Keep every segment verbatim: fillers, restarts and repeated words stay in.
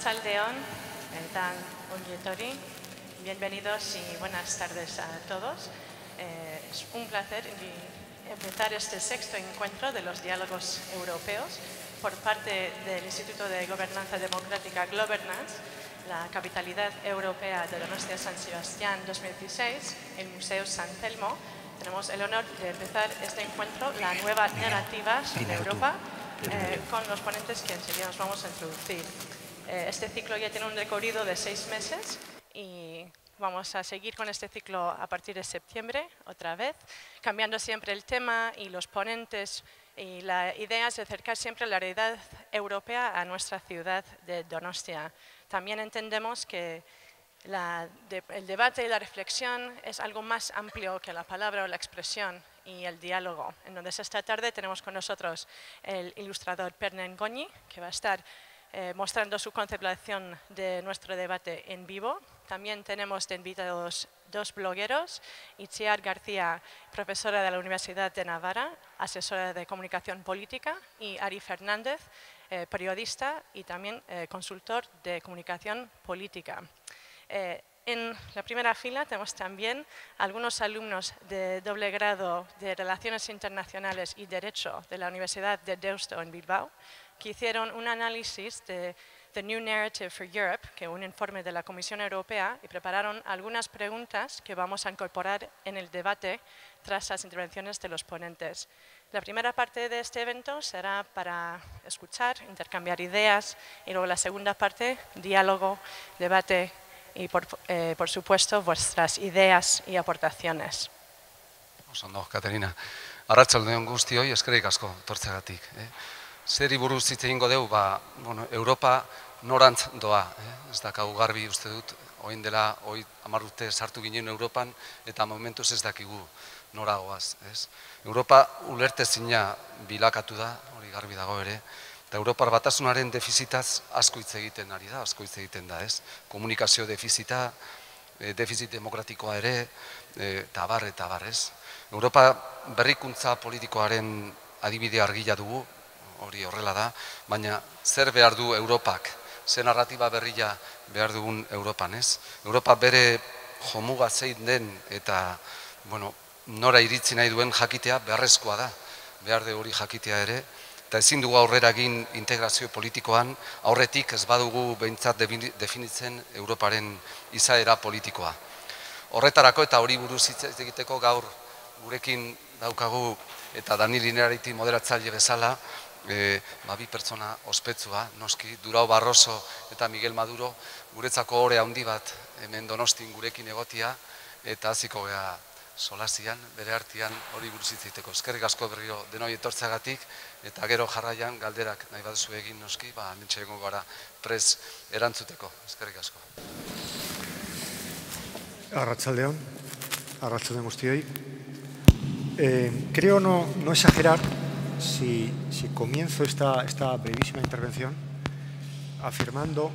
Chaldeón, Tan Onguietori, bienvenidos y buenas tardes a todos. Eh, es un placer empezar este sexto encuentro de los diálogos europeos por parte del Instituto de Gobernanza Democrática Governance, la capitalidad europea de Donostia San Sebastián dos mil dieciséis, el Museo San Telmo. Tenemos el honor de empezar este encuentro, la nueva narrativa sobre Europa, eh, con los ponentes que enseguida nos vamos a introducir. Este ciclo ya tiene un recorrido de seis meses y vamos a seguir con este ciclo a partir de septiembre, otra vez, cambiando siempre el tema y los ponentes, y la idea es acercar siempre la realidad europea a nuestra ciudad de Donostia. También entendemos que la, de, el debate y la reflexión es algo más amplio que la palabra o la expresión y el diálogo. Entonces esta tarde tenemos con nosotros el ilustrador Pernengoñi, que va a estar Eh, mostrando su contemplación de nuestro debate en vivo. También tenemos de invitados dos blogueros, Itziar García, profesora de la Universidad de Navarra, asesora de comunicación política, y Ari Fernández, eh, periodista y también eh, consultor de comunicación política. Eh, en la primera fila tenemos también algunos alumnos de doble grado de Relaciones Internacionales y Derecho de la Universidad de Deusto en Bilbao, que hicieron un análisis de The New Narrative for Europe, que es un informe de la Comisión Europea, y prepararon algunas preguntas que vamos a incorporar en el debate tras las intervenciones de los ponentes. La primera parte de este evento será para escuchar, intercambiar ideas, y luego la segunda parte, diálogo, debate y, por, eh, por supuesto, vuestras ideas y aportaciones. Ondo, Caterina. Arratsaldeon guztioi, eskerrik asko tortzeagatik. Zeri buruz hitz egingo dugu, ba, bueno, Europa norantz doa, eh? Ez dakagu garbi uste dut, orain dela hamar urte sartu ginen Europan, eta momentuz ez dakigu nora goaz, ez? Europa ulertezina bilakatu da, hori garbi dago ere, eta Europar batasunaren defizitaz asko hitz egiten ari da, asko hitz egiten da, ez? Komunikazio defizita, defizit demokratikoa ere, eta bar, eta bar, ez? Europa berrikuntza politikoaren adibide argila dugu, hori horrela da, baina zer behar du Europak, zer narratiba berria behar dugun Europan, ez? Europa bere jomuga zein den eta, bueno, nora iritzi nahi duen jakitea beharrezkoa da, behar de hori jakitea ere, eta ezin dugu aurrera egin integrazio politikoan, aurretik ez badugu behintzat definitzen Europaren izaera politikoa. Horretarako eta hori buruz hitz egiteko gaur gurekin daukagu eta Dani Lineariti moderatzaile bezala, E, ba, bi pertsona ospetsua, noski, Durão Barroso eta Miguel Maduro, guretzako ore handi bat hemen Donostin gurekin egotia, eta hasiko gea solasian, bere artean hori buruz hitz egiteko. Eskerrik asko berriro denoi etortzeagatik, eta gero jarraian galderak nahi baduzu egin noski, ba, hementxe egongo gara prez erantzuteko. Eskerrik asko. Arratsaldeon, arratsaldeon guztioi. Eh, creo no, no exagerar Si, si comienzo esta, esta brevísima intervención afirmando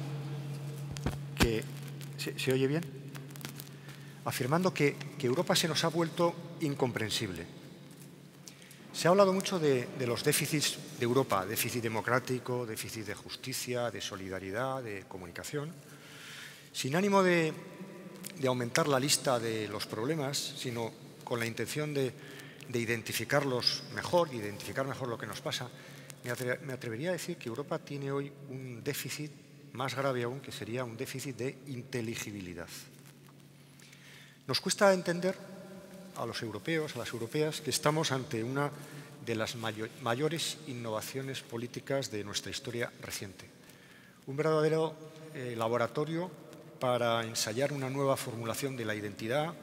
que... ¿Se, se oye bien? Afirmando que, que Europa se nos ha vuelto incomprensible. Se ha hablado mucho de, de los déficits de Europa, déficit democrático, déficit de justicia, de solidaridad, de comunicación. Sin ánimo de, de aumentar la lista de los problemas, sino con la intención de... de identificarlos mejor, de identificar mejor lo que nos pasa, me atrevería a decir que Europa tiene hoy un déficit más grave aún, que sería un déficit de inteligibilidad. Nos cuesta entender a los europeos, a las europeas, que estamos ante una de las mayores innovaciones políticas de nuestra historia reciente. Un verdadero eh, laboratorio para ensayar una nueva formulación de la identidad,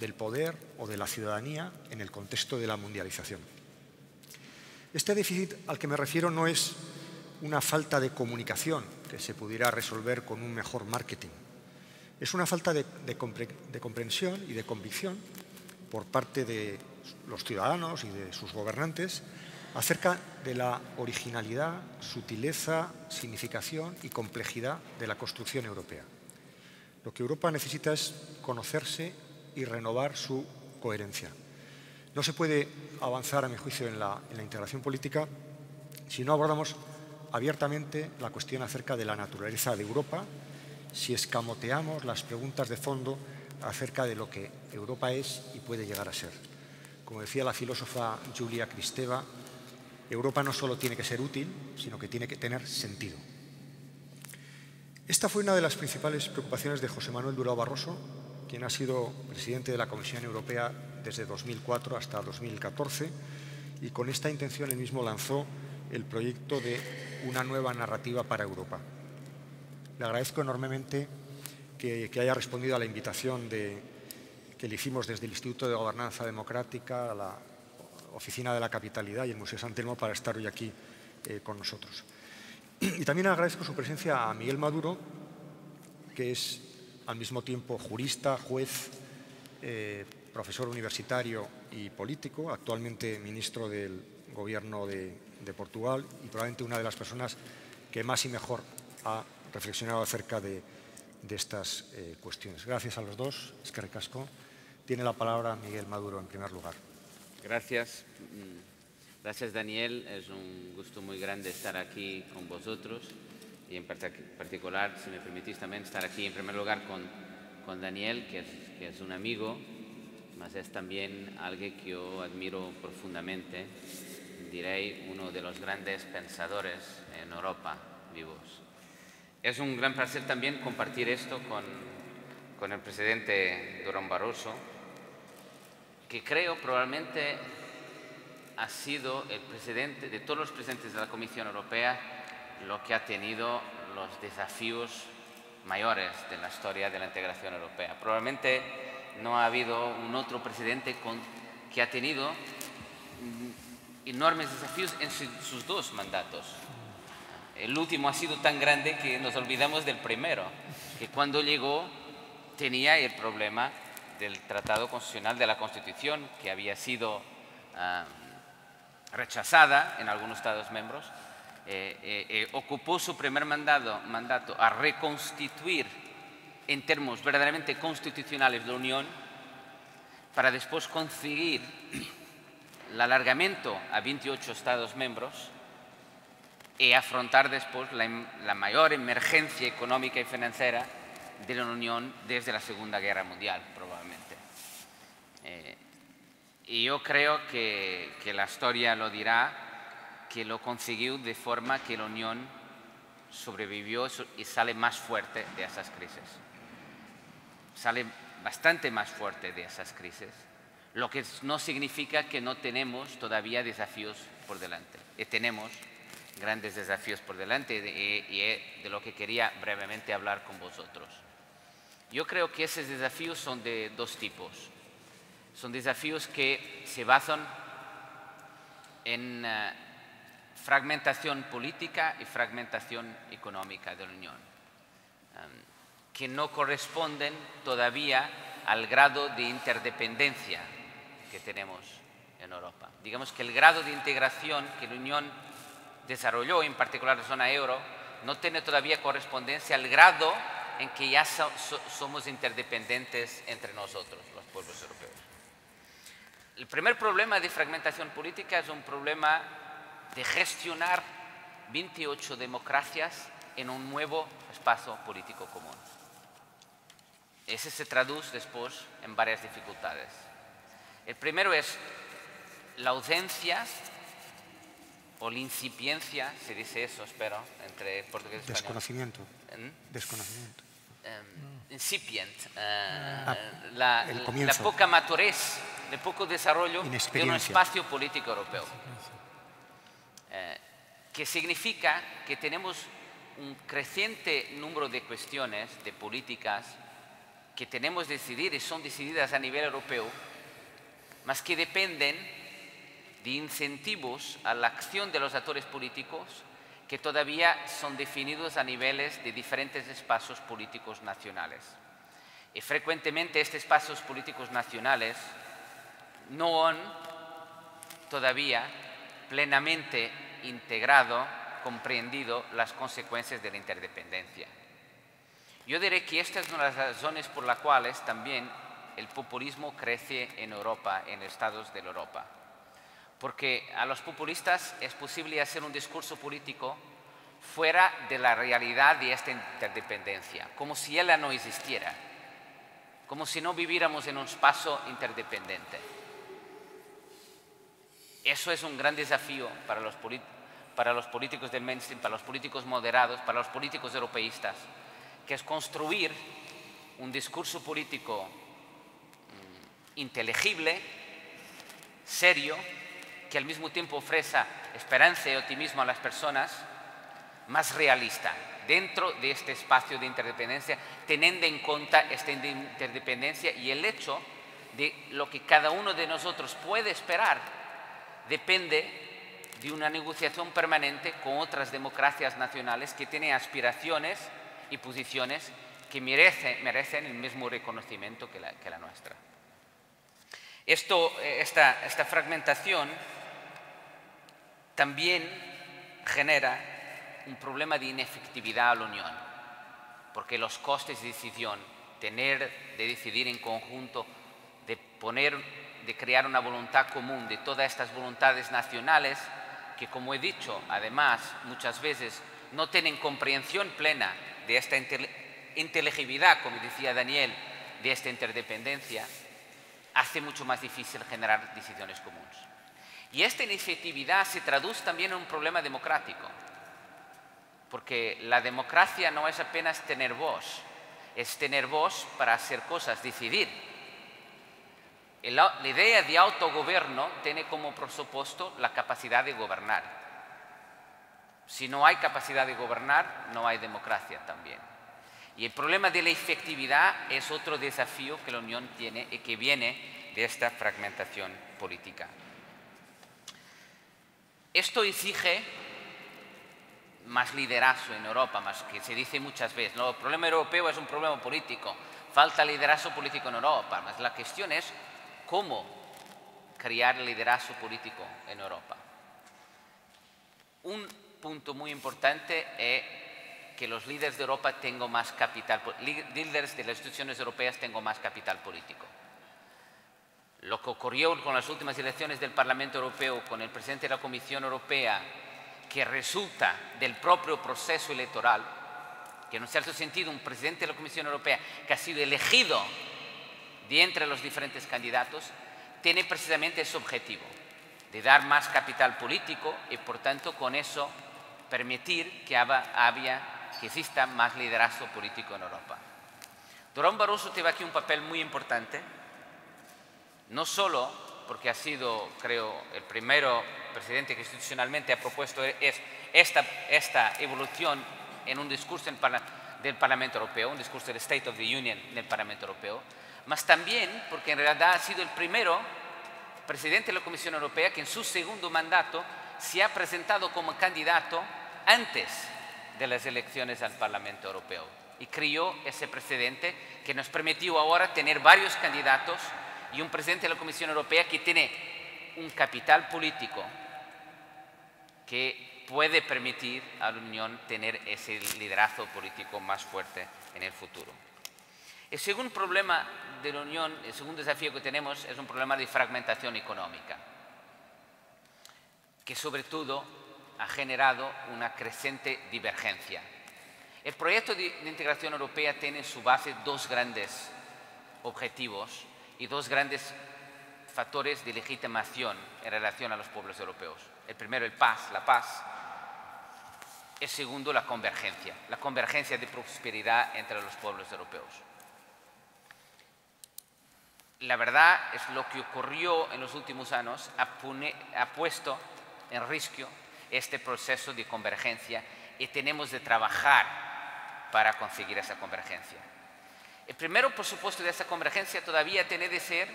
del poder o de la ciudadanía en el contexto de la mundialización. Este déficit al que me refiero no es una falta de comunicación que se pudiera resolver con un mejor marketing. Es una falta de, de, compre, de comprensión y de convicción por parte de los ciudadanos y de sus gobernantes acerca de la originalidad, sutileza, significación y complejidad de la construcción europea. Lo que Europa necesita es conocerse y renovar su coherencia. No se puede avanzar, a mi juicio, en la, en la integración política si no abordamos abiertamente la cuestión acerca de la naturaleza de Europa, si escamoteamos las preguntas de fondo acerca de lo que Europa es y puede llegar a ser. Como decía la filósofa Julia Kristeva, Europa no solo tiene que ser útil, sino que tiene que tener sentido. Esta fue una de las principales preocupaciones de José Manuel Durão Barroso, quien ha sido presidente de la Comisión Europea desde dos mil cuatro hasta dos mil catorce, y con esta intención él mismo lanzó el proyecto de una nueva narrativa para Europa. Le agradezco enormemente que, que haya respondido a la invitación de, que le hicimos desde el Instituto de Gobernanza Democrática, a la Oficina de la Capitalidad y el Museo San Telmo para estar hoy aquí eh, con nosotros. Y también agradezco su presencia a Miguel Maduro, que es al mismo tiempo jurista, juez, eh, profesor universitario y político, actualmente ministro del Gobierno de, de Portugal y probablemente una de las personas que más y mejor ha reflexionado acerca de, de estas eh, cuestiones. Gracias a los dos. Eskerrik asko. Tiene la palabra Miguel Maduro en primer lugar. Gracias. Gracias, Daniel. Es un gusto muy grande estar aquí con vosotros y en particular, si me permitís, también estar aquí en primer lugar con, con Daniel, que es, que es un amigo, mas es también alguien que yo admiro profundamente. Diré uno de los grandes pensadores en Europa vivos. Es un gran placer también compartir esto con, con el presidente Durão Barroso, que creo probablemente ha sido el presidente de todos los presidentes de la Comisión Europea lo que ha tenido los desafíos mayores de la historia de la integración europea. Probablemente no ha habido un otro presidente con, que ha tenido enormes desafíos en su, sus dos mandatos. El último ha sido tan grande que nos olvidamos del primero, que cuando llegó tenía el problema del Tratado Constitucional de la Constitución, que había sido uh, rechazada en algunos Estados miembros. Eh, eh, eh, ocupó su primer mandato, mandato a reconstituir en términos verdaderamente constitucionales la Unión, para después conseguir el alargamiento a veintiocho Estados miembros y afrontar después la, la mayor emergencia económica y financiera de la Unión desde la Segunda Guerra Mundial, probablemente. Eh, y yo creo que, que la historia lo dirá, que lo consiguió de forma que la Unión sobrevivió y sale más fuerte de esas crisis. Sale bastante más fuerte de esas crisis, lo que no significa que no tenemos todavía desafíos por delante. Y tenemos grandes desafíos por delante, y de lo que quería brevemente hablar con vosotros. Yo creo que esos desafíos son de dos tipos. Son desafíos que se basan en uh, fragmentación política y fragmentación económica de la Unión, um, que no corresponden todavía al grado de interdependencia que tenemos en Europa. Digamos que el grado de integración que la Unión desarrolló, en particular la zona euro, no tiene todavía correspondencia al grado en que ya so, so, somos interdependientes entre nosotros, los pueblos europeos. El primer problema de fragmentación política es un problema de gestionar veintiocho democracias en un nuevo espacio político común. Ese se traduce después en varias dificultades. El primero es la ausencia o la incipiencia, se dice eso, espero, entre portugués y español. Desconocimiento. ¿Mm? Desconocimiento. Um, no. Incipient. Uh, ah, la, la poca madurez, el poco desarrollo de un espacio político europeo. Uh, que significa que tenemos un creciente número de cuestiones, de políticas, que tenemos que decidir y son decididas a nivel europeo, mas que dependen de incentivos a la acción de los actores políticos que todavía son definidos a niveles de diferentes espacios políticos nacionales. Y frecuentemente estos espacios políticos nacionales no han todavía plenamente integrado, comprendido las consecuencias de la interdependencia. Yo diré que esta es una de las razones por las cuales también el populismo crece en Europa, en estados de Europa. Porque a los populistas es posible hacer un discurso político fuera de la realidad de esta interdependencia, como si ella no existiera, como si no viviéramos en un espacio interdependiente. Eso es un gran desafío para los, para los políticos del mainstream, para los políticos moderados, para los políticos europeístas, que es construir un discurso político mmm, inteligible, serio, que al mismo tiempo ofrezca esperanza y optimismo a las personas, más realista, dentro de este espacio de interdependencia, teniendo en cuenta esta interdependencia y el hecho de lo que cada uno de nosotros puede esperar depende de una negociación permanente con otras democracias nacionales que tienen aspiraciones y posiciones que merecen, merecen el mismo reconocimiento que la, que la nuestra. Esto, esta, esta fragmentación también genera un problema de inefectividad a la Unión, porque los costes de decisión, tener de decidir en conjunto, de poner, de crear una voluntad común de todas estas voluntades nacionales, que como he dicho, además, muchas veces no tienen comprensión plena de esta inteligibilidad, como decía Daniel, de esta interdependencia, hace mucho más difícil generar decisiones comunes. Y esta inefectividad se traduce también en un problema democrático, porque la democracia no es apenas tener voz, es tener voz para hacer cosas, decidir. La idea de autogobierno tiene como presupuesto la capacidad de gobernar. Si no hay capacidad de gobernar, no hay democracia también. Y el problema de la efectividad es otro desafío que la Unión tiene y que viene de esta fragmentación política. Esto exige más liderazgo en Europa, más que se dice muchas veces, ¿no? El problema europeo es un problema político, falta liderazgo político en Europa, más la cuestión es cómo crear liderazgo político en Europa. Un punto muy importante es que los líderes de Europa tengan más capital, líderes de las instituciones europeas tengan más capital político. Lo que ocurrió con las últimas elecciones del Parlamento Europeo, con el presidente de la Comisión Europea, que resulta del propio proceso electoral, que en un cierto sentido un presidente de la Comisión Europea que ha sido elegido de entre los diferentes candidatos, tiene precisamente ese objetivo de dar más capital político y por tanto con eso permitir que, haya, que exista más liderazgo político en Europa. Durão Barroso tiene aquí un papel muy importante, no solo porque ha sido, creo, el primero presidente que institucionalmente ha propuesto es esta, esta evolución en un discurso en parla, del Parlamento Europeo, un discurso del State of the Union del Parlamento Europeo, mas también porque en realidad ha sido el primero presidente de la Comisión Europea que en su segundo mandato se ha presentado como candidato antes de las elecciones al Parlamento Europeo y creó ese precedente que nos permitió ahora tener varios candidatos y un presidente de la Comisión Europea que tiene un capital político que puede permitir a la Unión tener ese liderazgo político más fuerte en el futuro. El segundo problema de la Unión, el segundo desafío que tenemos es un problema de fragmentación económica, que sobre todo ha generado una creciente divergencia. El proyecto de integración europea tiene en su base dos grandes objetivos y dos grandes factores de legitimación en relación a los pueblos europeos. El primero, el paz, la paz. El segundo, la convergencia, la convergencia de prosperidad entre los pueblos europeos. La verdad es lo que ocurrió en los últimos años ha, pune, ha puesto en riesgo este proceso de convergencia y tenemos de trabajar para conseguir esa convergencia. El primero, por supuesto, de esa convergencia todavía tiene de ser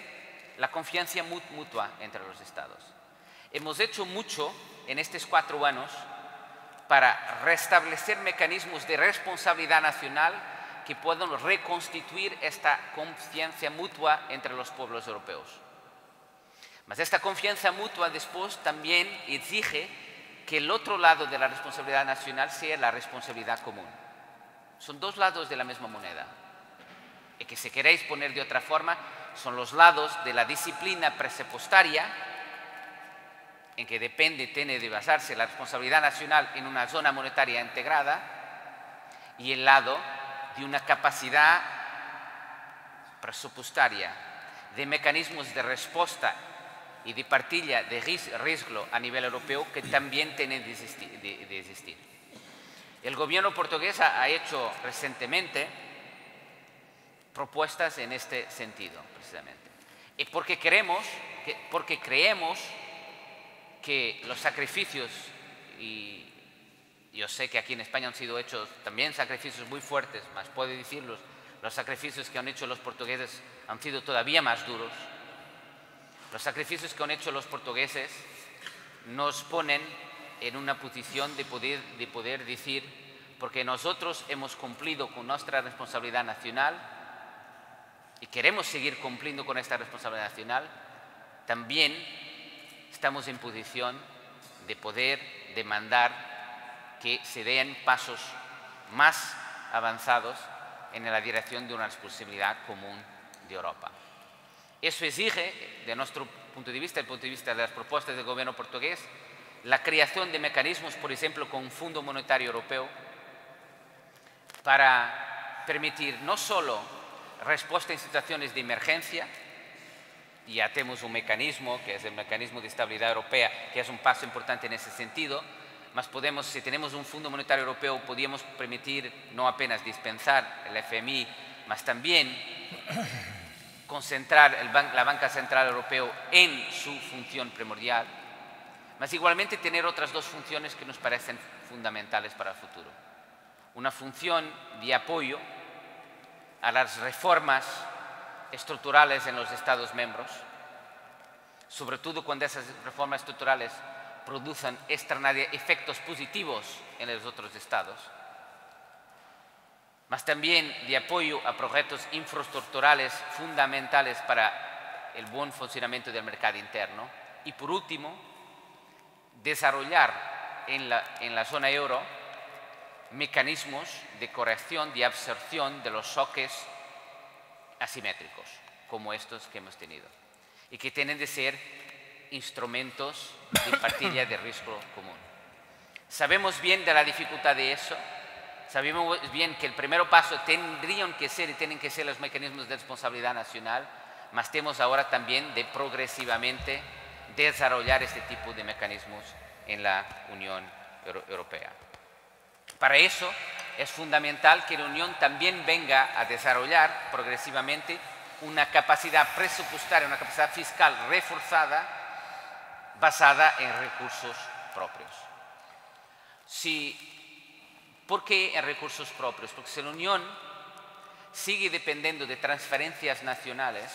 la confianza mutua entre los Estados. Hemos hecho mucho en estos cuatro años para restablecer mecanismos de responsabilidad nacional que puedan reconstituir esta confianza mutua entre los pueblos europeos. Mas esta confianza mutua después también exige que el otro lado de la responsabilidad nacional sea la responsabilidad común. Son dos lados de la misma moneda. Y que si queréis poner de otra forma, son los lados de la disciplina presupuestaria en que depende, tiene de basarse la responsabilidad nacional en una zona monetaria integrada, y el lado de una capacidad presupuestaria, de mecanismos de respuesta y de partida de riesgo a nivel europeo que también tienen de existir. De, de existir. El gobierno portugués ha hecho recientemente propuestas en este sentido, precisamente. Y porque queremos, que, porque creemos que los sacrificios, y yo sé que aquí en España han sido hechos también sacrificios muy fuertes, más puedo decirlos, los sacrificios que han hecho los portugueses han sido todavía más duros. Los sacrificios que han hecho los portugueses nos ponen en una posición de poder, de poder decir, porque nosotros hemos cumplido con nuestra responsabilidad nacional y queremos seguir cumpliendo con esta responsabilidad nacional, también estamos en posición de poder demandar que se den pasos más avanzados en la dirección de una responsabilidad común de Europa. Eso exige, de nuestro punto de vista, el punto de vista de las propuestas del gobierno portugués, la creación de mecanismos, por ejemplo, con un Fondo Monetario Europeo, para permitir no solo respuesta en situaciones de emergencia, ya tenemos un mecanismo, que es el Mecanismo de Estabilidad Europea, que es un paso importante en ese sentido, más podemos, si tenemos un Fondo Monetario Europeo, podríamos permitir no apenas dispensar el F M I, más también concentrar el ban- la Banca Central Europea en su función primordial, mas igualmente tener otras dos funciones que nos parecen fundamentales para el futuro. Una función de apoyo a las reformas estructurales en los Estados miembros, sobre todo cuando esas reformas estructurales producen efectos positivos en los otros Estados, mas también de apoyo a proyectos infraestructurales fundamentales para el buen funcionamiento del mercado interno, y por último, desarrollar en la, en la zona euro mecanismos de corrección, de absorción de los choques asimétricos, como estos que hemos tenido, y que tienen de ser instrumentos de partida de riesgo común. Sabemos bien de la dificultad de eso, sabemos bien que el primer paso tendrían que ser y tienen que ser los mecanismos de responsabilidad nacional, mas tenemos ahora también de progresivamente desarrollar este tipo de mecanismos en la Unión Europea. Para eso es fundamental que la Unión también venga a desarrollar progresivamente una capacidad presupuestaria, una capacidad fiscal reforzada basada en recursos propios. Si, ¿por qué en recursos propios? Porque si la Unión sigue dependiendo de transferencias nacionales,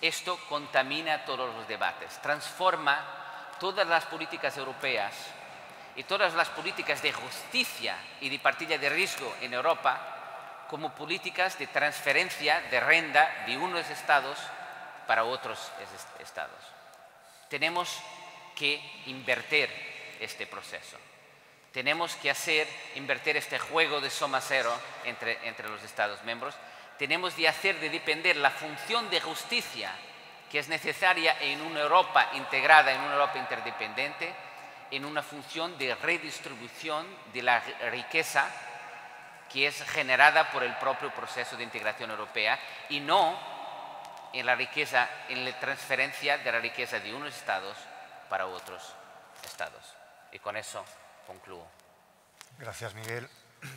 esto contamina todos los debates, transforma todas las políticas europeas y todas las políticas de justicia y de partida de riesgo en Europa como políticas de transferencia de renta de unos estados para otros estados. Tenemos que invertir este proceso. Tenemos que hacer, invertir este juego de suma cero entre, entre los estados miembros. Tenemos de hacer de depender la función de justicia que es necesaria en una Europa integrada, en una Europa interdependiente, en una función de redistribución de la riqueza que es generada por el propio proceso de integración europea y no en la riqueza, en la transferencia de la riqueza de unos estados para otros estados. Y con eso concluyo. Gracias, Miguel.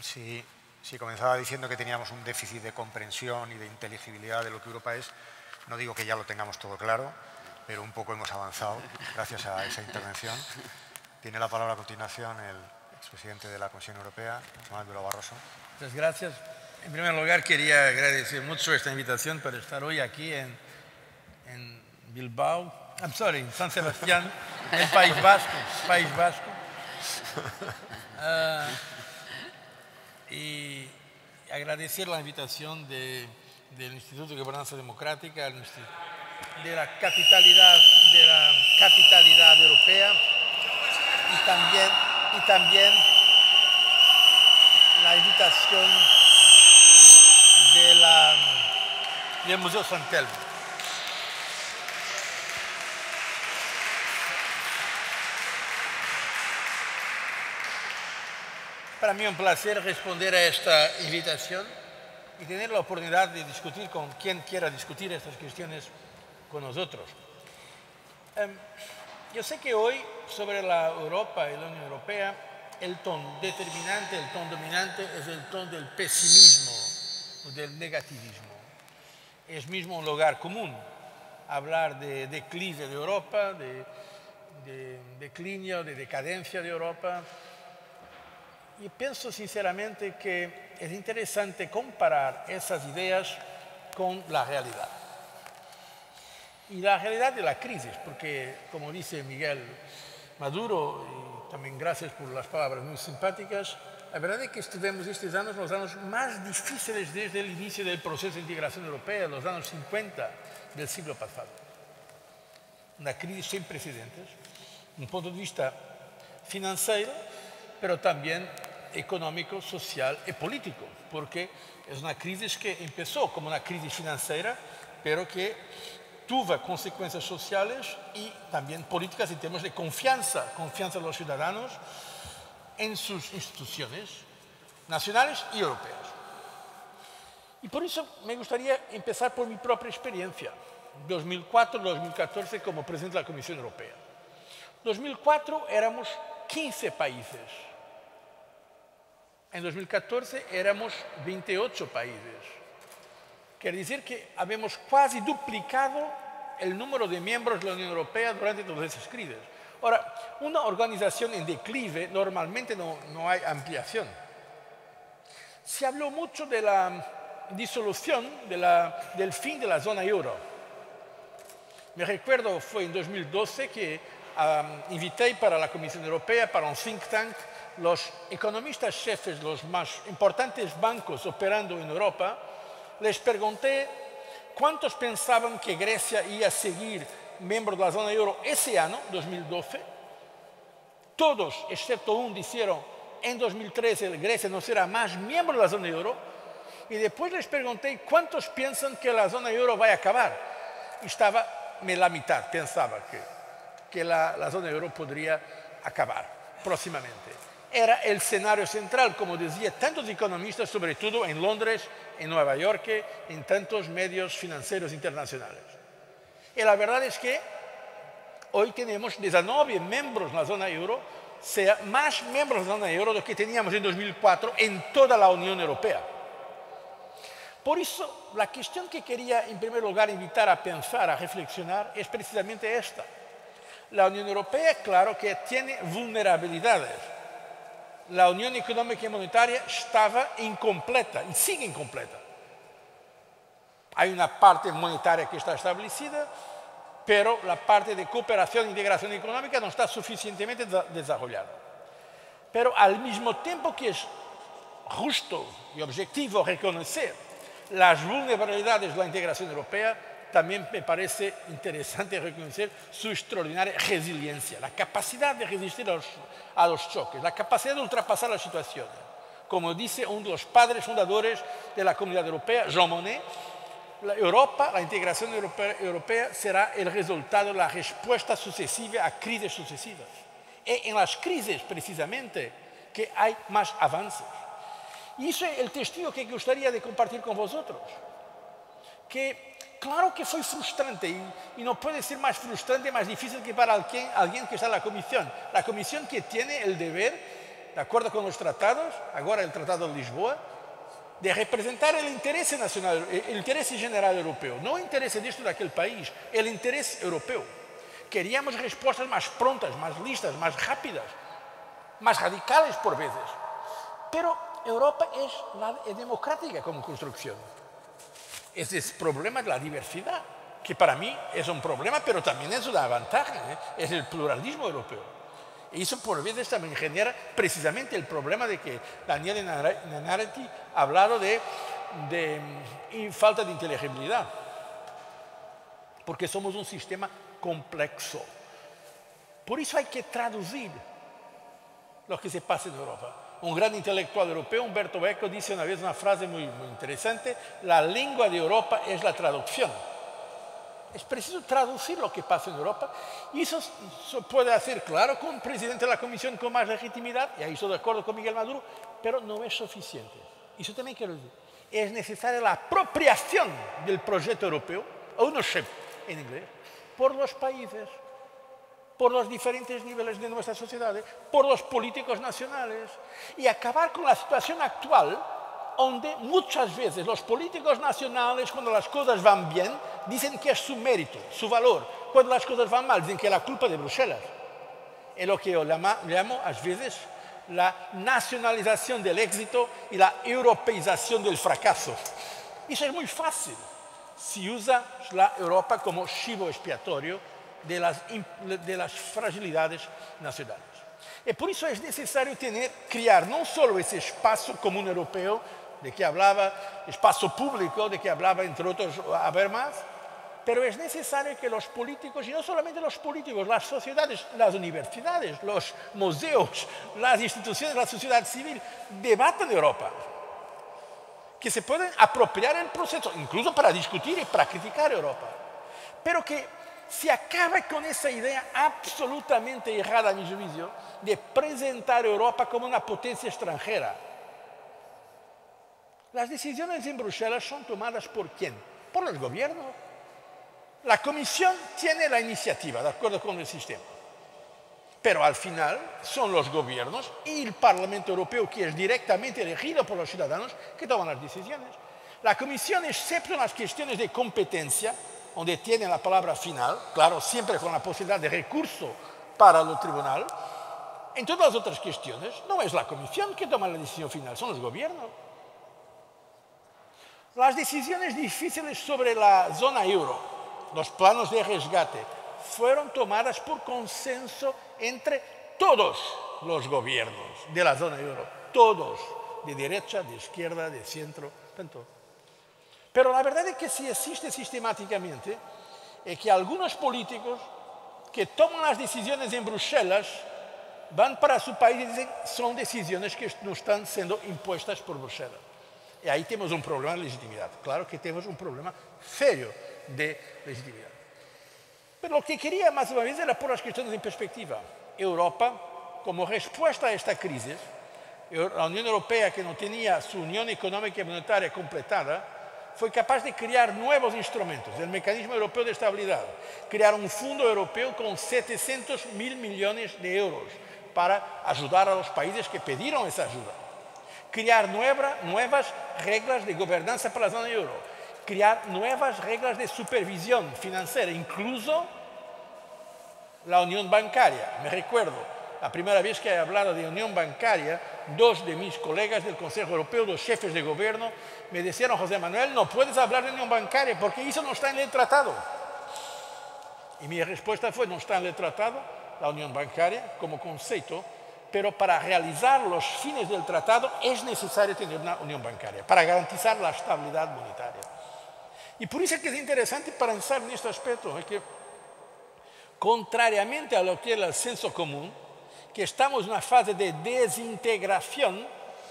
Sí. Si comenzaba diciendo que teníamos un déficit de comprensión y de inteligibilidad de lo que Europa es, no digo que ya lo tengamos todo claro, pero un poco hemos avanzado gracias a esa intervención. Tiene la palabra a continuación el expresidente de la Comisión Europea, José Manuel Durão Barroso. Muchas gracias. En primer lugar, quería agradecer mucho esta invitación para estar hoy aquí en, en Bilbao, I'm sorry, en San Sebastián, en el País Vasco. País Vasco. Uh, Y agradecer la invitación de, del Instituto de Gobernanza Democrática, de la capitalidad, de la capitalidad europea y también, y también la invitación de la, del Museo San Telmo. Para mí es un placer responder a esta invitación y tener la oportunidad de discutir con quien quiera discutir estas cuestiones con nosotros. Um, yo sé que hoy, sobre la Europa y la Unión Europea, el tono determinante, el tono dominante es el tono del pesimismo o del negativismo. Es mismo un lugar común hablar de declive de Europa, de, de declinio, de decadencia de Europa. Y pienso sinceramente que es interesante comparar esas ideas con la realidad. Y la realidad de la crisis, porque como dice Miguel Maduro, y también gracias por las palabras muy simpáticas, la verdad es que estuvimos estos años los años más difíciles desde el inicio del proceso de integración europea, los años cincuenta del siglo pasado. Una crisis sin precedentes, un punto de vista financiero, pero también económico, social y político, porque es una crisis que empezó como una crisis financiera, pero que tuvo consecuencias sociales y también políticas en términos de confianza, confianza de los ciudadanos en sus instituciones nacionales y europeas. Y por eso me gustaría empezar por mi propia experiencia, dos mil cuatro a dos mil catorce como presidente de la Comisión Europea. En dos mil cuatro éramos quince países, en dos mil catorce éramos veintiocho países. Quiere decir que habíamos casi duplicado el número de miembros de la Unión Europea durante todas esas crisis. Ahora, una organización en declive normalmente no, no hay ampliación. Se habló mucho de la disolución, de la, del fin de la zona euro. Me recuerdo, fue en dos mil doce que um, invité para la Comisión Europea, para un think tank, los economistas jefes, los más importantes bancos operando en Europa. Les pregunté cuántos pensaban que Grecia iba a seguir miembro de la zona euro ese año, dos mil doce. Todos, excepto uno, dijeron en dos mil trece Grecia no será más miembro de la zona euro. Y después les pregunté cuántos piensan que la zona euro va a acabar. Y estaba la mitad, pensaba que, que la, la zona euro podría acabar próximamente. Era el escenario central, como decía tantos economistas, sobre todo en Londres, en Nueva York, en tantos medios financieros internacionales. Y la verdad es que hoy tenemos diecinueve miembros de la zona euro, sea más miembros de la zona euro de los que teníamos en dos mil cuatro en toda la Unión Europea. Por eso, la cuestión que quería en primer lugar invitar a pensar, a reflexionar, es precisamente esta. La Unión Europea, claro que tiene vulnerabilidades. La Unión Económica y Monetaria estaba incompleta y sigue incompleta. Hay una parte monetaria que está establecida, pero la parte de cooperación e integración económica no está suficientemente desarrollada. Pero al mismo tiempo que es justo y objetivo reconocer las vulnerabilidades de la integración europea, también me parece interesante reconocer su extraordinaria resiliencia, la capacidad de resistir a los a los choques, la capacidad de ultrapasar las situaciones. Como dice uno de los padres fundadores de la Comunidad Europea, Jean Monnet, la Europa, la integración europea, europea será el resultado de la respuesta sucesiva a crisis sucesivas. Es en las crisis, precisamente, que hay más avances. Y eso es el testigo que gustaría de compartir con vosotros. Que claro que fue frustrante y, y no puede ser más frustrante, más difícil que para alguien, alguien que está en la Comisión. La Comisión que tiene el deber, de acuerdo con los tratados, ahora el Tratado de Lisboa, de representar el interés nacional, el interés general europeo, no el interés de esto de aquel país, el interés europeo. Queríamos respuestas más prontas, más listas, más rápidas, más radicales por veces. Pero Europa es, la, es democrática como construcción. Es el problema de la diversidad, que para mí es un problema, pero también es una ventaja, ¿eh? Es el pluralismo europeo. Y eso por veces también genera precisamente el problema de que Daniel Nanarati ha hablado de, de y falta de inteligibilidad, porque somos un sistema complejo. Por eso hay que traducir lo que se pasa en Europa. Un gran intelectual europeo, Umberto Eco, dice una vez una frase muy, muy interesante: la lengua de Europa es la traducción. Es preciso traducir lo que pasa en Europa, y eso se puede hacer, claro, con un presidente de la Comisión con más legitimidad, y ahí estoy de acuerdo con Miguel Maduro, pero no es suficiente. Eso también quiero decir. Es necesaria la apropiación del proyecto europeo, ownership en inglés, por los países, por los diferentes niveles de nuestras sociedades, por los políticos nacionales, y acabar con la situación actual, donde muchas veces los políticos nacionales, cuando las cosas van bien, dicen que es su mérito, su valor. Cuando las cosas van mal, dicen que es la culpa de Bruselas. Es lo que yo llamo, llamo a veces la nacionalización del éxito y la europeización del fracaso. Eso es muy fácil si usa la Europa como chivo expiatorio de las, de las fragilidades nacionales. Y por eso es necesario tener, crear no solo ese espacio común europeo, de que hablaba, espacio público, de que hablaba, entre otros, Habermas, pero es necesario que los políticos, y no solamente los políticos, las sociedades, las universidades, los museos, las instituciones, la sociedad civil, debatan Europa, que se pueden apropiar el proceso, incluso para discutir y para criticar Europa, pero que se acabe con esa idea absolutamente errada, a mi juicio, de presentar a Europa como una potencia extranjera. Las decisiones en Bruselas son tomadas ¿por quién? Por el gobierno. La Comisión tiene la iniciativa, de acuerdo con el sistema. Pero al final son los gobiernos y el Parlamento Europeo, que es directamente elegido por los ciudadanos, que toman las decisiones. La Comisión, excepto en las cuestiones de competencia, donde tiene la palabra final, claro, siempre con la posibilidad de recurso para el tribunal, en todas las otras cuestiones no es la Comisión que toma la decisión final, son los gobiernos. Las decisiones difíciles sobre la zona euro, los planos de resgate, fueron tomadas por consenso entre todos los gobiernos de la zona euro, todos, de derecha, de izquierda, de centro, tanto. Pero la verdad es que sí existe sistemáticamente es que algunos políticos que toman las decisiones en Bruselas van para su país y dicen son decisiones que nos están siendo impuestas por Bruselas. Y ahí tenemos un problema de legitimidad. Claro que tenemos un problema serio de legitimidad. Pero lo que quería más una vez era poner las cuestiones en perspectiva. Europa, como respuesta a esta crisis, la Unión Europea, que no tenía su Unión Económica y Monetaria completada, fue capaz de crear nuevos instrumentos, el Mecanismo Europeo de Estabilidad, crear un Fondo Europeo con setecientos mil millones de euros para ayudar a los países que pidieron esa ayuda, crear nueva, nuevas reglas de gobernanza para la zona euro, crear nuevas reglas de supervisión financiera, incluso la unión bancaria. Me recuerdo, la primera vez que he hablado de unión bancaria, dos de mis colegas del Consejo Europeo, dos jefes de gobierno, me decían, José Manuel, no puedes hablar de unión bancaria porque eso no está en el tratado. Y mi respuesta fue, no está en el tratado, la unión bancaria como concepto, pero para realizar los fines del tratado es necesario tener una unión bancaria, para garantizar la estabilidad monetaria. Y por eso es que es interesante pensar en este aspecto, es que contrariamente a lo que es el senso común, que estamos en una fase de desintegración,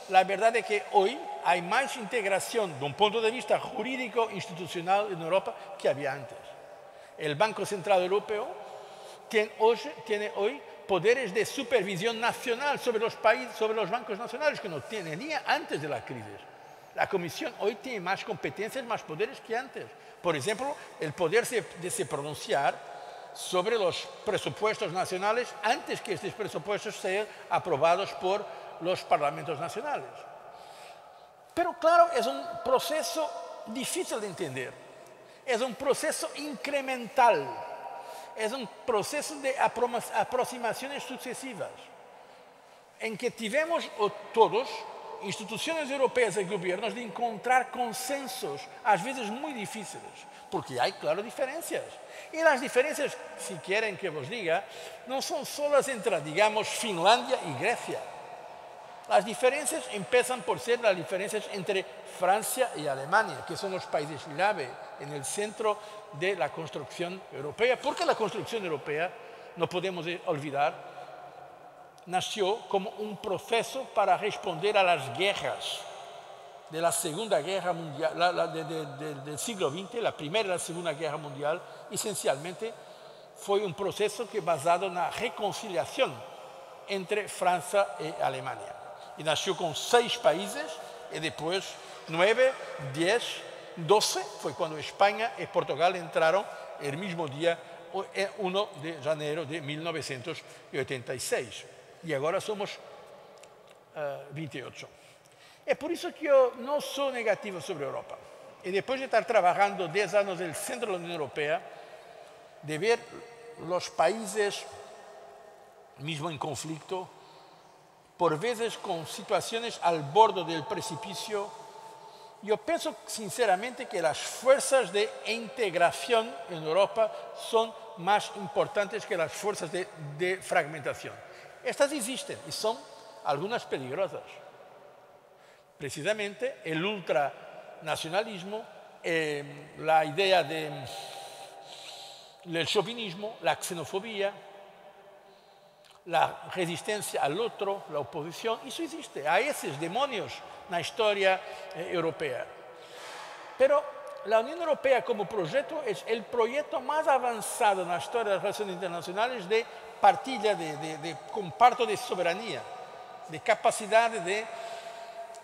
la verdad es que hoy hay más integración de un punto de vista jurídico institucional en Europa que había antes. El Banco Central Europeo tiene hoy, tiene hoy poderes de supervisión nacional sobre los países, sobre los bancos nacionales que no tenía antes de la crisis. La Comisión hoy tiene más competencias, más poderes que antes. Por ejemplo, el poder de se pronunciar sobre los presupuestos nacionales antes que estos presupuestos sean aprobados por los parlamentos nacionales. Pero claro, es un proceso difícil de entender, es un proceso incremental, es un proceso de aproximaciones sucesivas, en que tivemos todos, instituciones europeas y gobiernos, de encontrar consensos, a veces muy difíciles, porque hay, claro, diferencias. Y las diferencias, si quieren que os diga, no son solo entre, digamos, Finlandia y Grecia. Las diferencias empiezan por ser las diferencias entre Francia y Alemania, que son los países clave en el centro de la construcción europea, porque la construcción europea, no podemos olvidar, nació como un proceso para responder a las guerras de la Segunda Guerra Mundial, la, la, de, de, de, del siglo veinte, la Primera y la Segunda Guerra Mundial, esencialmente fue un proceso que basado en la reconciliación entre Francia y Alemania. Y nació con seis países, y después nueve, diez, doce, fue cuando España y Portugal entraron el mismo día, el uno de enero de mil novecientos ochenta y seis. Y ahora somos uh, veintiocho. Es por eso que yo no soy negativo sobre Europa. Y después de estar trabajando diez años en el centro de la Unión Europea, de ver los países mismo en conflicto, por veces con situaciones al borde del precipicio, yo pienso sinceramente que las fuerzas de integración en Europa son más importantes que las fuerzas de, de fragmentación. Estas existen y son algunas peligrosas. Precisamente el ultranacionalismo, eh, la idea de, del chauvinismo, la xenofobia, la resistencia al otro, la oposición, eso existe. Hay esos demonios en la historia eh, europea. Pero la Unión Europea como proyecto es el proyecto más avanzado en la historia de las relaciones internacionales de partida, de, de, de comparto de soberanía, de capacidad de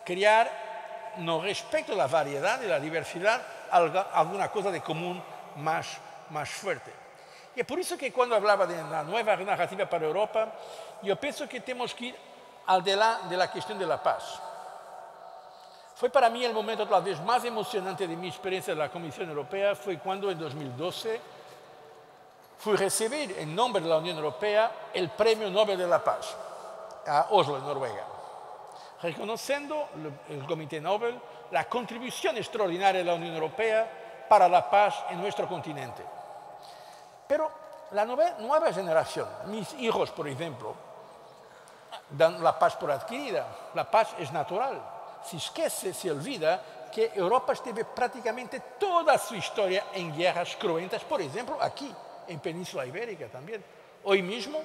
crear, no respecto a la variedad y la diversidad, alguna cosa de común más, más fuerte. Y es por eso que cuando hablaba de la nueva narrativa para Europa, yo pienso que tenemos que ir al de la, de la cuestión de la paz. Fue para mí el momento tal vez más emocionante de mi experiencia en la Comisión Europea, fue cuando en dos mil doce fui a recibir en nombre de la Unión Europea el Premio Nobel de la Paz a Oslo, en Noruega, reconociendo el Comité Nobel la contribución extraordinaria de la Unión Europea para la paz en nuestro continente. Pero la nueva generación, mis hijos, por ejemplo, dan la paz por adquirida. La paz es natural. Se esquece, se olvida que Europa estuvo prácticamente toda su historia en guerras cruentas, por ejemplo, aquí, en Península Ibérica también. Hoy mismo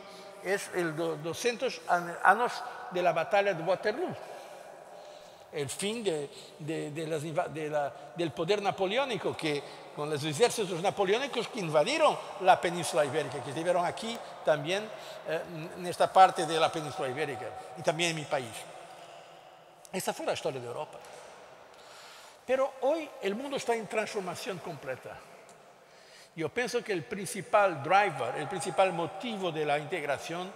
es el doscientos años de la batalla de Waterloo, el fin de, de, de las, de la, del poder napoleónico, que con los ejércitos napoleónicos que invadieron la península ibérica, que estuvieron aquí también, eh, en esta parte de la península ibérica y también en mi país. Esta fue la historia de Europa. Pero hoy el mundo está en transformación completa. Yo pienso que el principal driver, el principal motivo de la integración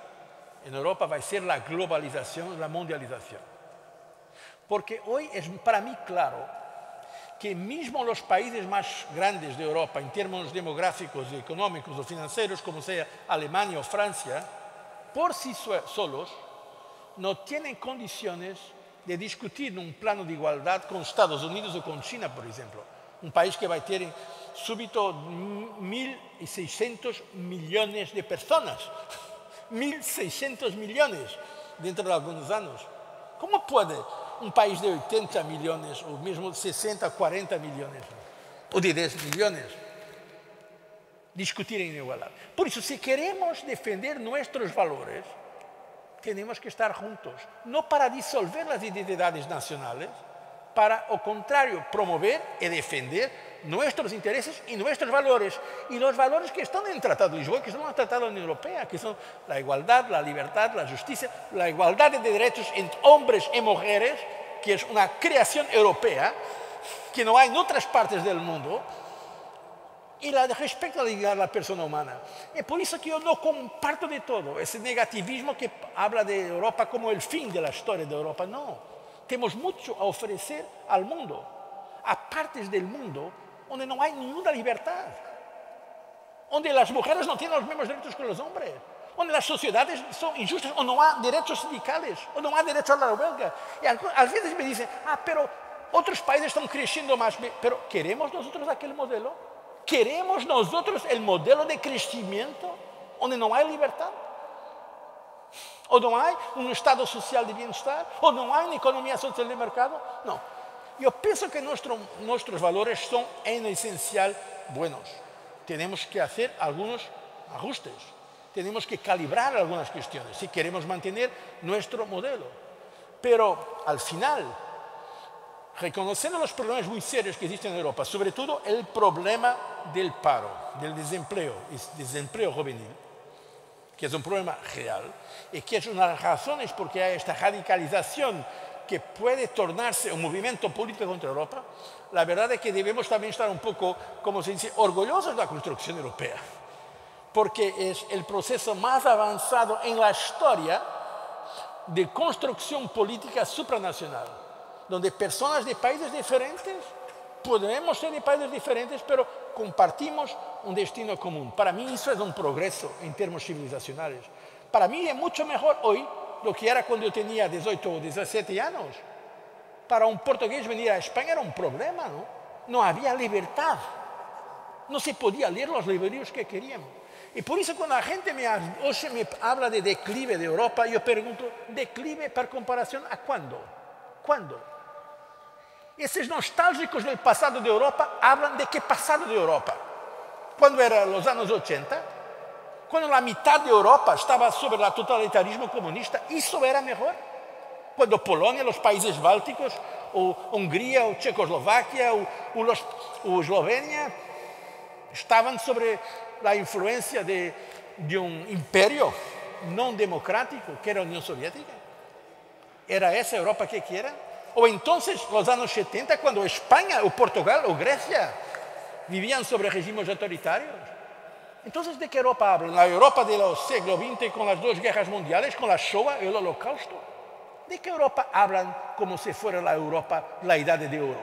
en Europa va a ser la globalización, la mundialización. Porque hoy es para mí claro que mismo los países más grandes de Europa, en términos demográficos, económicos o financieros, como sea Alemania o Francia, por sí solos no tienen condiciones de discutir un plano de igualdad con Estados Unidos o con China, por ejemplo. Un país que va a tener súbito mil seiscientos millones de personas. mil seiscientos millones dentro de algunos años. ¿Cómo puede un país de ochenta millones o mismo sesenta, cuarenta millones o de diez millones discutir en igualdad? Por eso, si queremos defender nuestros valores, tenemos que estar juntos, no para disolver las identidades nacionales, para, al contrario, promover y defender nuestros intereses y nuestros valores, y los valores que están en el Tratado de Lisboa, que son los tratados de la Unión Europea, que son la igualdad, la libertad, la justicia, la igualdad de derechos entre hombres y mujeres, que es una creación europea, que no hay en otras partes del mundo, y la de respecto a la dignidad de la persona humana. Es por eso que yo no comparto de todo ese negativismo que habla de Europa como el fin de la historia de Europa, no. Tenemos mucho a ofrecer al mundo, a partes del mundo donde no hay ninguna libertad, donde las mujeres no tienen los mismos derechos que los hombres, donde las sociedades son injustas, o no hay derechos sindicales, o no hay derecho a la huelga. Y a veces me dicen, ah, pero otros países están creciendo más. Pero ¿queremos nosotros aquel modelo? ¿Queremos nosotros el modelo de crecimiento donde no hay libertad? ¿O no hay un Estado social de bienestar? ¿O no hay una economía social de mercado? No. Yo pienso que nuestro, nuestros valores son en esencial buenos. Tenemos que hacer algunos ajustes. Tenemos que calibrar algunas cuestiones si queremos mantener nuestro modelo. Pero al final, reconociendo los problemas muy serios que existen en Europa, sobre todo el problema del paro, del desempleo, desempleo juvenil, que es un problema real, y que es una de las razones por qué hay esta radicalización que puede tornarse un movimiento político contra Europa. La verdad es que debemos también estar un poco, como se dice, orgullosos de la construcción europea, porque es el proceso más avanzado en la historia de construcción política supranacional, donde personas de países diferentes, podemos ser de países diferentes, pero compartimos un destino común. Para mí eso es un progreso en términos civilizacionales. Para mí es mucho mejor hoy lo que era cuando yo tenía dieciocho o diecisiete años. Para un portugués venir a España era un problema, ¿no? No había libertad. No se podía leer los libros que queríamos. Y por eso cuando la gente me, o sea, me habla de declive de Europa, yo pregunto, ¿declive por comparación a cuándo? ¿Cuándo? Esos nostálgicos del pasado de Europa hablan de qué pasado de Europa. Cuando eran los años ochenta, cuando la mitad de Europa estaba sobre el totalitarismo comunista, ¿eso era mejor? Cuando Polonia, los países bálticos, o Hungría, o Checoslovaquia, o, o, los, o Eslovenia, estaban sobre la influencia de, de un imperio no democrático, que era la Unión Soviética. ¿Era esa Europa que quieran? O entonces, los años setenta, cuando España, o Portugal, o Grecia, vivían sobre regímenes autoritarios. Entonces, ¿de qué Europa hablan? ¿La Europa de los siglos veinte con las dos guerras mundiales, con la Shoah y el Holocausto? ¿De qué Europa hablan como si fuera la Europa, la Edad de Oro?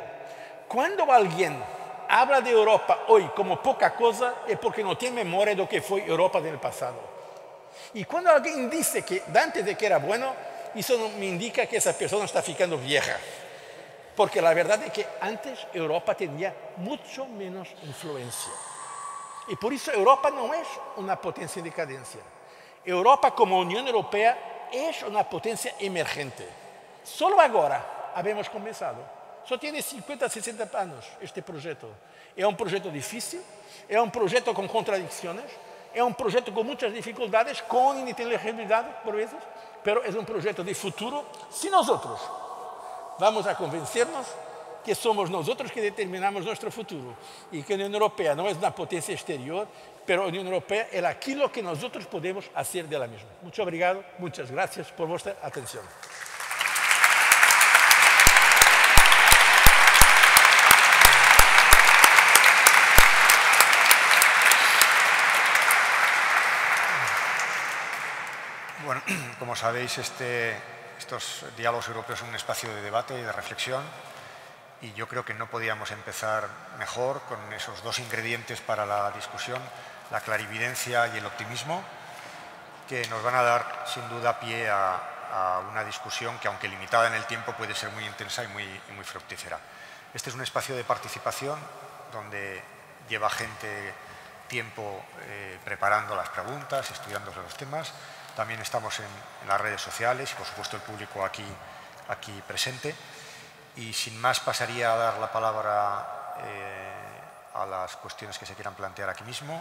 Cuando alguien habla de Europa hoy como poca cosa, es porque no tiene memoria de lo que fue Europa del pasado. Y cuando alguien dice que antes de que era bueno, eso me indica que esa persona está ficando vieja. Porque la verdad es que antes Europa tenía mucho menos influencia. Y por eso Europa no es una potencia en decadencia. Europa como Unión Europea es una potencia emergente. Solo ahora habemos comenzado. Só tiene cincuenta, sesenta años este proyecto. Es un proyecto difícil, es un proyecto con contradicciones, es un proyecto con muchas dificultades, con ininteligibilidad por veces, pero es un proyecto de futuro. Si nosotros vamos a convencernos que somos nosotros que determinamos nuestro futuro y que la Unión Europea no es una potencia exterior, pero la Unión Europea es aquello que nosotros podemos hacer de la misma. Mucho obrigado, muchas gracias por vuestra atención. Bueno, como sabéis, este, estos diálogos europeos son un espacio de debate y de reflexión, y yo creo que no podíamos empezar mejor con esos dos ingredientes para la discusión, la clarividencia y el optimismo, que nos van a dar sin duda pie a, a una discusión que, aunque limitada en el tiempo, puede ser muy intensa y muy, y muy fructífera. Este es un espacio de participación donde lleva gente tiempo eh, preparando las preguntas, estudiando los temas. También estamos en, en las redes sociales y, por supuesto, el público aquí, aquí presente. Y sin más, pasaría a dar la palabra eh, a las cuestiones que se quieran plantear aquí mismo.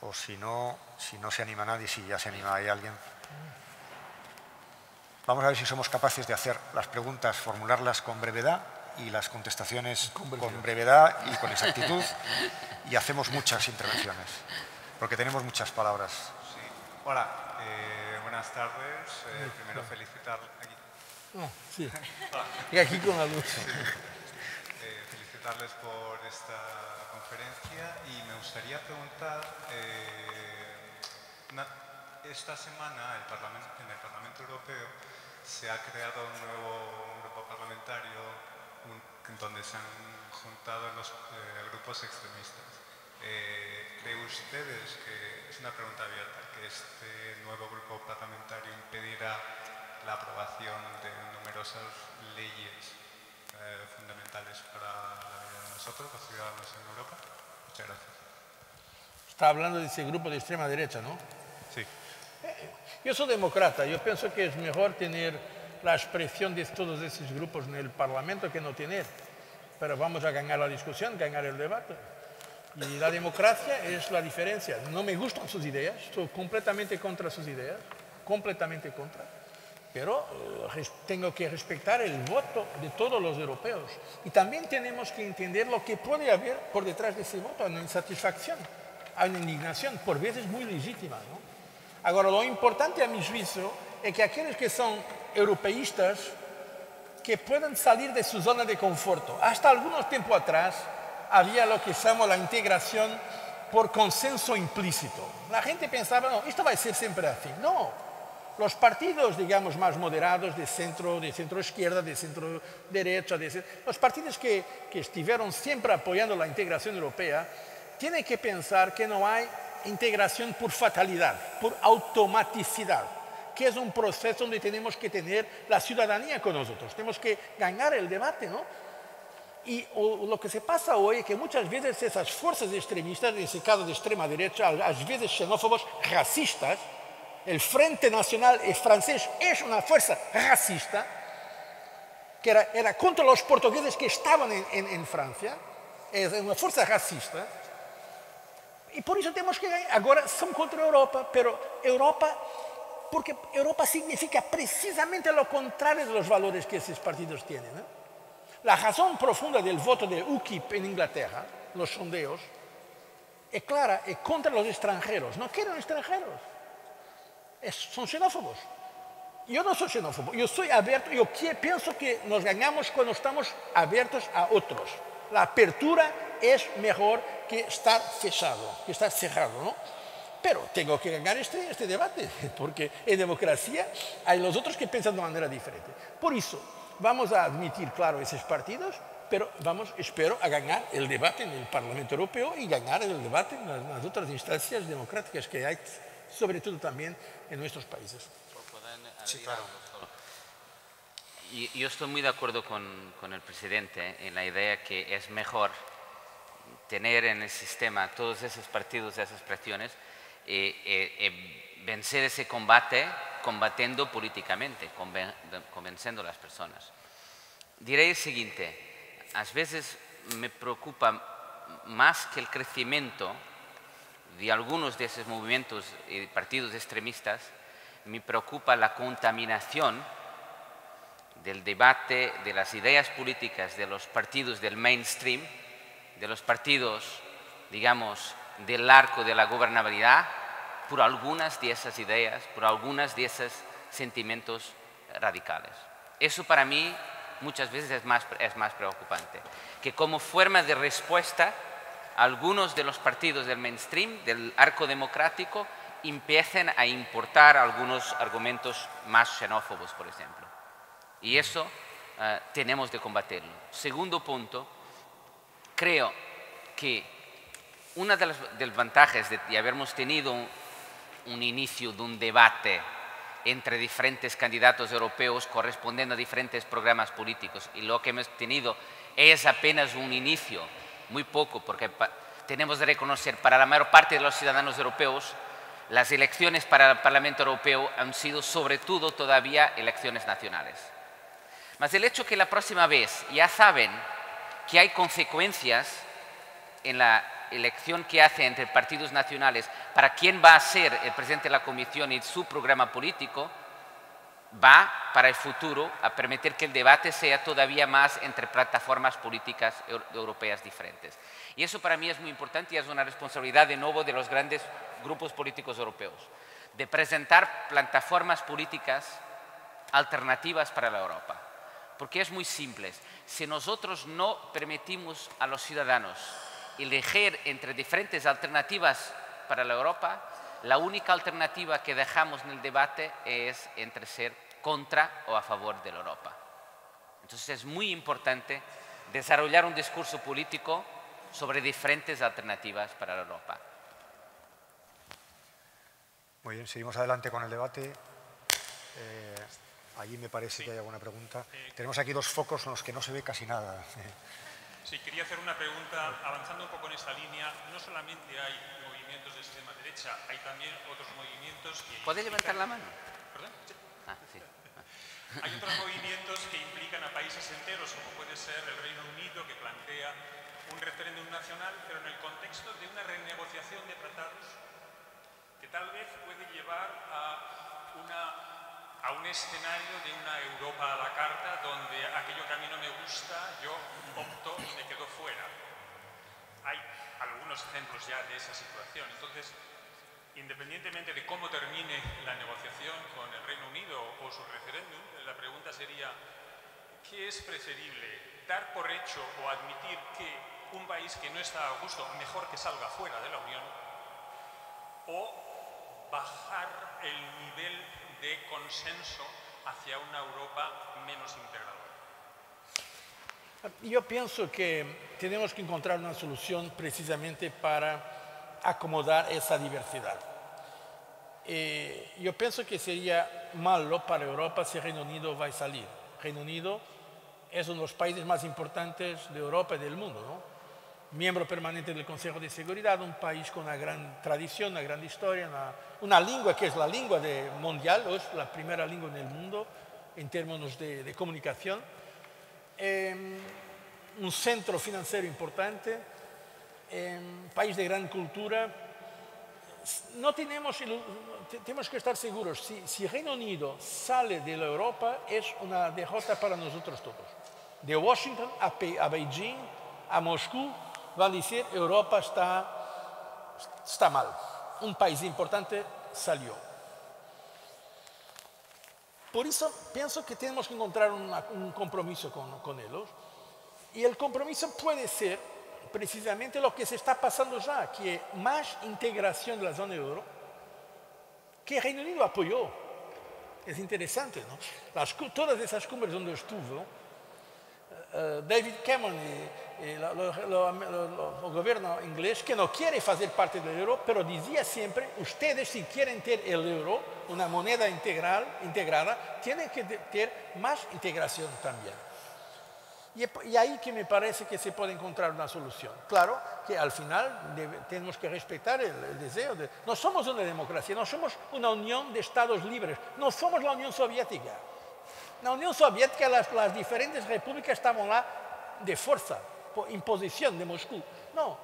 O si no, si no se anima nadie, si ya se anima ahí alguien. Vamos a ver si somos capaces de hacer las preguntas, formularlas con brevedad y las contestaciones con brevedad y con exactitud. Y hacemos muchas intervenciones, porque tenemos muchas palabras. Sí. Hola, eh, buenas tardes. Eh, primero felicitar... Aquí. Ah, sí. Y aquí con la luz. Sí. Eh, felicitarles por esta conferencia y me gustaría preguntar... Eh, una, esta semana el Parlamento, en el Parlamento Europeo se ha creado un nuevo grupo parlamentario un, donde se han juntado los eh, grupos extremistas. Eh, ¿Creen ustedes que, es una pregunta abierta, que este nuevo grupo parlamentario impedirá la aprobación de numerosas leyes eh, fundamentales para la vida de nosotros, los ciudadanos en Europa? Muchas gracias. Está hablando de ese grupo de extrema derecha, ¿no? Sí. Eh, yo soy demócrata, yo pienso que es mejor tener la expresión de todos esos grupos en el Parlamento que no tener. Pero vamos a ganar la discusión, ganar el debate. Y la democracia es la diferencia. No me gustan sus ideas, estoy completamente contra sus ideas, completamente contra. pero eh, tengo que respetar el voto de todos los europeos. Y también tenemos que entender lo que puede haber por detrás de ese voto, una insatisfacción, una indignación, por veces muy legítima, ¿no? Ahora, lo importante a mi juicio es que aquellos que son europeístas, que puedan salir de su zona de confort. Hasta algunos tiempo atrás había lo que llamamos la integración por consenso implícito. La gente pensaba, no, esto va a ser siempre así. No. Los partidos, digamos, más moderados, de centro, de centro izquierda, de centro derecha, de centro, los partidos que, que estuvieron siempre apoyando la integración europea, tienen que pensar que no hay integración por fatalidad, por automaticidad, que es un proceso donde tenemos que tener la ciudadanía con nosotros, tenemos que ganar el debate, ¿no? Y o, lo que se pasa hoy es que muchas veces esas fuerzas extremistas, en ese caso de extrema derecha, a veces xenófobos, racistas, el Frente Nacional francés es una fuerza racista que era, era contra los portugueses que estaban en, en, en Francia, es una fuerza racista, y por eso tenemos que ganar. Ahora son contra Europa, pero Europa, porque Europa significa precisamente lo contrario de los valores que esos partidos tienen, ¿no? La razón profunda del voto de U K I P en Inglaterra, los sondeos, es clara, es contra los extranjeros, no quieren extranjeros. Es, son xenófobos. Yo no soy xenófobo, yo soy abierto, yo que, pienso que nos ganamos cuando estamos abiertos a otros. La apertura es mejor que estar fechado, que estar cerrado, ¿no? Pero tengo que ganar este, este debate, porque en democracia hay los otros que piensan de una manera diferente. Por eso, vamos a admitir, claro, esos partidos, pero vamos, espero, a ganar el debate en el Parlamento Europeo y ganar el debate en las, en las otras instancias democráticas que hay, sobre todo también en nuestros países. Sí, claro. Yo, yo estoy muy de acuerdo con, con el presidente en la idea que es mejor tener en el sistema todos esos partidos, esas presiones, eh, eh, eh, vencer ese combate combatiendo políticamente, conven, convenciendo a las personas. Diré el siguiente, a veces me preocupa más que el crecimiento de algunos de esos movimientos y partidos extremistas, me preocupa la contaminación del debate, de las ideas políticas, de los partidos del mainstream, de los partidos, digamos, del arco de la gobernabilidad, por algunas de esas ideas, por algunas de esos sentimientos radicales. Eso para mí muchas veces es más, es más preocupante, que como forma de respuesta algunos de los partidos del mainstream, del arco democrático, empiecen a importar algunos argumentos más xenófobos, por ejemplo. Y eso uh, tenemos de combatirlo. Segundo punto, creo que una de las, de las ventajas de, de habernos tenido un, un inicio de un debate entre diferentes candidatos europeos correspondiendo a diferentes programas políticos, y lo que hemos tenido es apenas un inicio, muy poco, porque tenemos que reconocer para la mayor parte de los ciudadanos europeos las elecciones para el Parlamento Europeo han sido sobre todo todavía elecciones nacionales. Mas el hecho que la próxima vez ya saben que hay consecuencias en la elección que hace entre partidos nacionales para quién va a ser el presidente de la Comisión y su programa político, va para el futuro a permitir que el debate sea todavía más entre plataformas políticas europeas diferentes. Y eso para mí es muy importante y es una responsabilidad de nuevo de los grandes grupos políticos europeos, de presentar plataformas políticas alternativas para la Europa. Porque es muy simple, si nosotros no permitimos a los ciudadanos elegir entre diferentes alternativas para la Europa, la única alternativa que dejamos en el debate es entre ser contra o a favor de la Europa. Entonces es muy importante desarrollar un discurso político sobre diferentes alternativas para la Europa. Muy bien, seguimos adelante con el debate. Eh, allí me parece sí. que hay alguna pregunta. Eh, Tenemos aquí dos focos en los que no se ve casi nada. Sí, quería hacer una pregunta, avanzando un poco en esta línea. No solamente hay movimientos de extrema derecha, hay también otros movimientos que... ¿Puedes levantar la mano? ¿Perdón? Sí. Ah, sí. Ah. Hay otros movimientos que implican a países enteros, como puede ser el Reino Unido, que plantea un referéndum nacional, pero en el contexto de una renegociación de tratados que tal vez puede llevar a una a un escenario de una Europa a la carta donde aquello que a mí no me gusta, yo opto y me quedo fuera. Hay algunos ejemplos ya de esa situación. Entonces, independientemente de cómo termine la negociación con el Reino Unido o su referéndum, la pregunta sería, ¿qué es preferible? ¿Dar por hecho o admitir que un país que no está a gusto, mejor que salga fuera de la Unión? ¿O bajar el nivel de consenso hacia una Europa menos integradora? Yo pienso que tenemos que encontrar una solución precisamente para acomodar esa diversidad. Eh, yo pienso que sería malo para Europa si el Reino Unido va a salir. Reino Unido es uno de los países más importantes de Europa y del mundo, ¿no? Miembro permanente del Consejo de Seguridad, un país con una gran tradición, una gran historia, una, una lengua que es la lengua de, mundial, o es la primera lengua en el mundo en términos de, de comunicación, eh, un centro financiero importante, eh, un país de gran cultura. No tenemos, tenemos que estar seguros, si, si Reino Unido sale de la Europa es una derrota para nosotros todos. De Washington a, Pe a Beijing, a Moscú, van a decir Europa está, está mal. Un país importante salió. Por eso pienso que tenemos que encontrar una, un compromiso con, con ellos. Y el compromiso puede ser precisamente lo que se está pasando ya, que más integración de la zona euro, que Reino Unido apoyó. Es interesante, ¿no? Las, todas esas cumbres donde estuvo, uh, David Cameron y, y lo, lo, lo, lo, lo, el gobierno inglés, que no quiere hacer parte del euro, pero decía siempre, ustedes si quieren tener el euro, una moneda integral, integrada, tienen que tener más integración también. Y ahí que me parece que se puede encontrar una solución. Claro que al final debe, tenemos que respetar el, el deseo. De, no somos una democracia, no somos una unión de estados libres, no somos la Unión Soviética. La Unión Soviética, las, las diferentes repúblicas estaban lá de fuerza, por imposición de Moscú. No,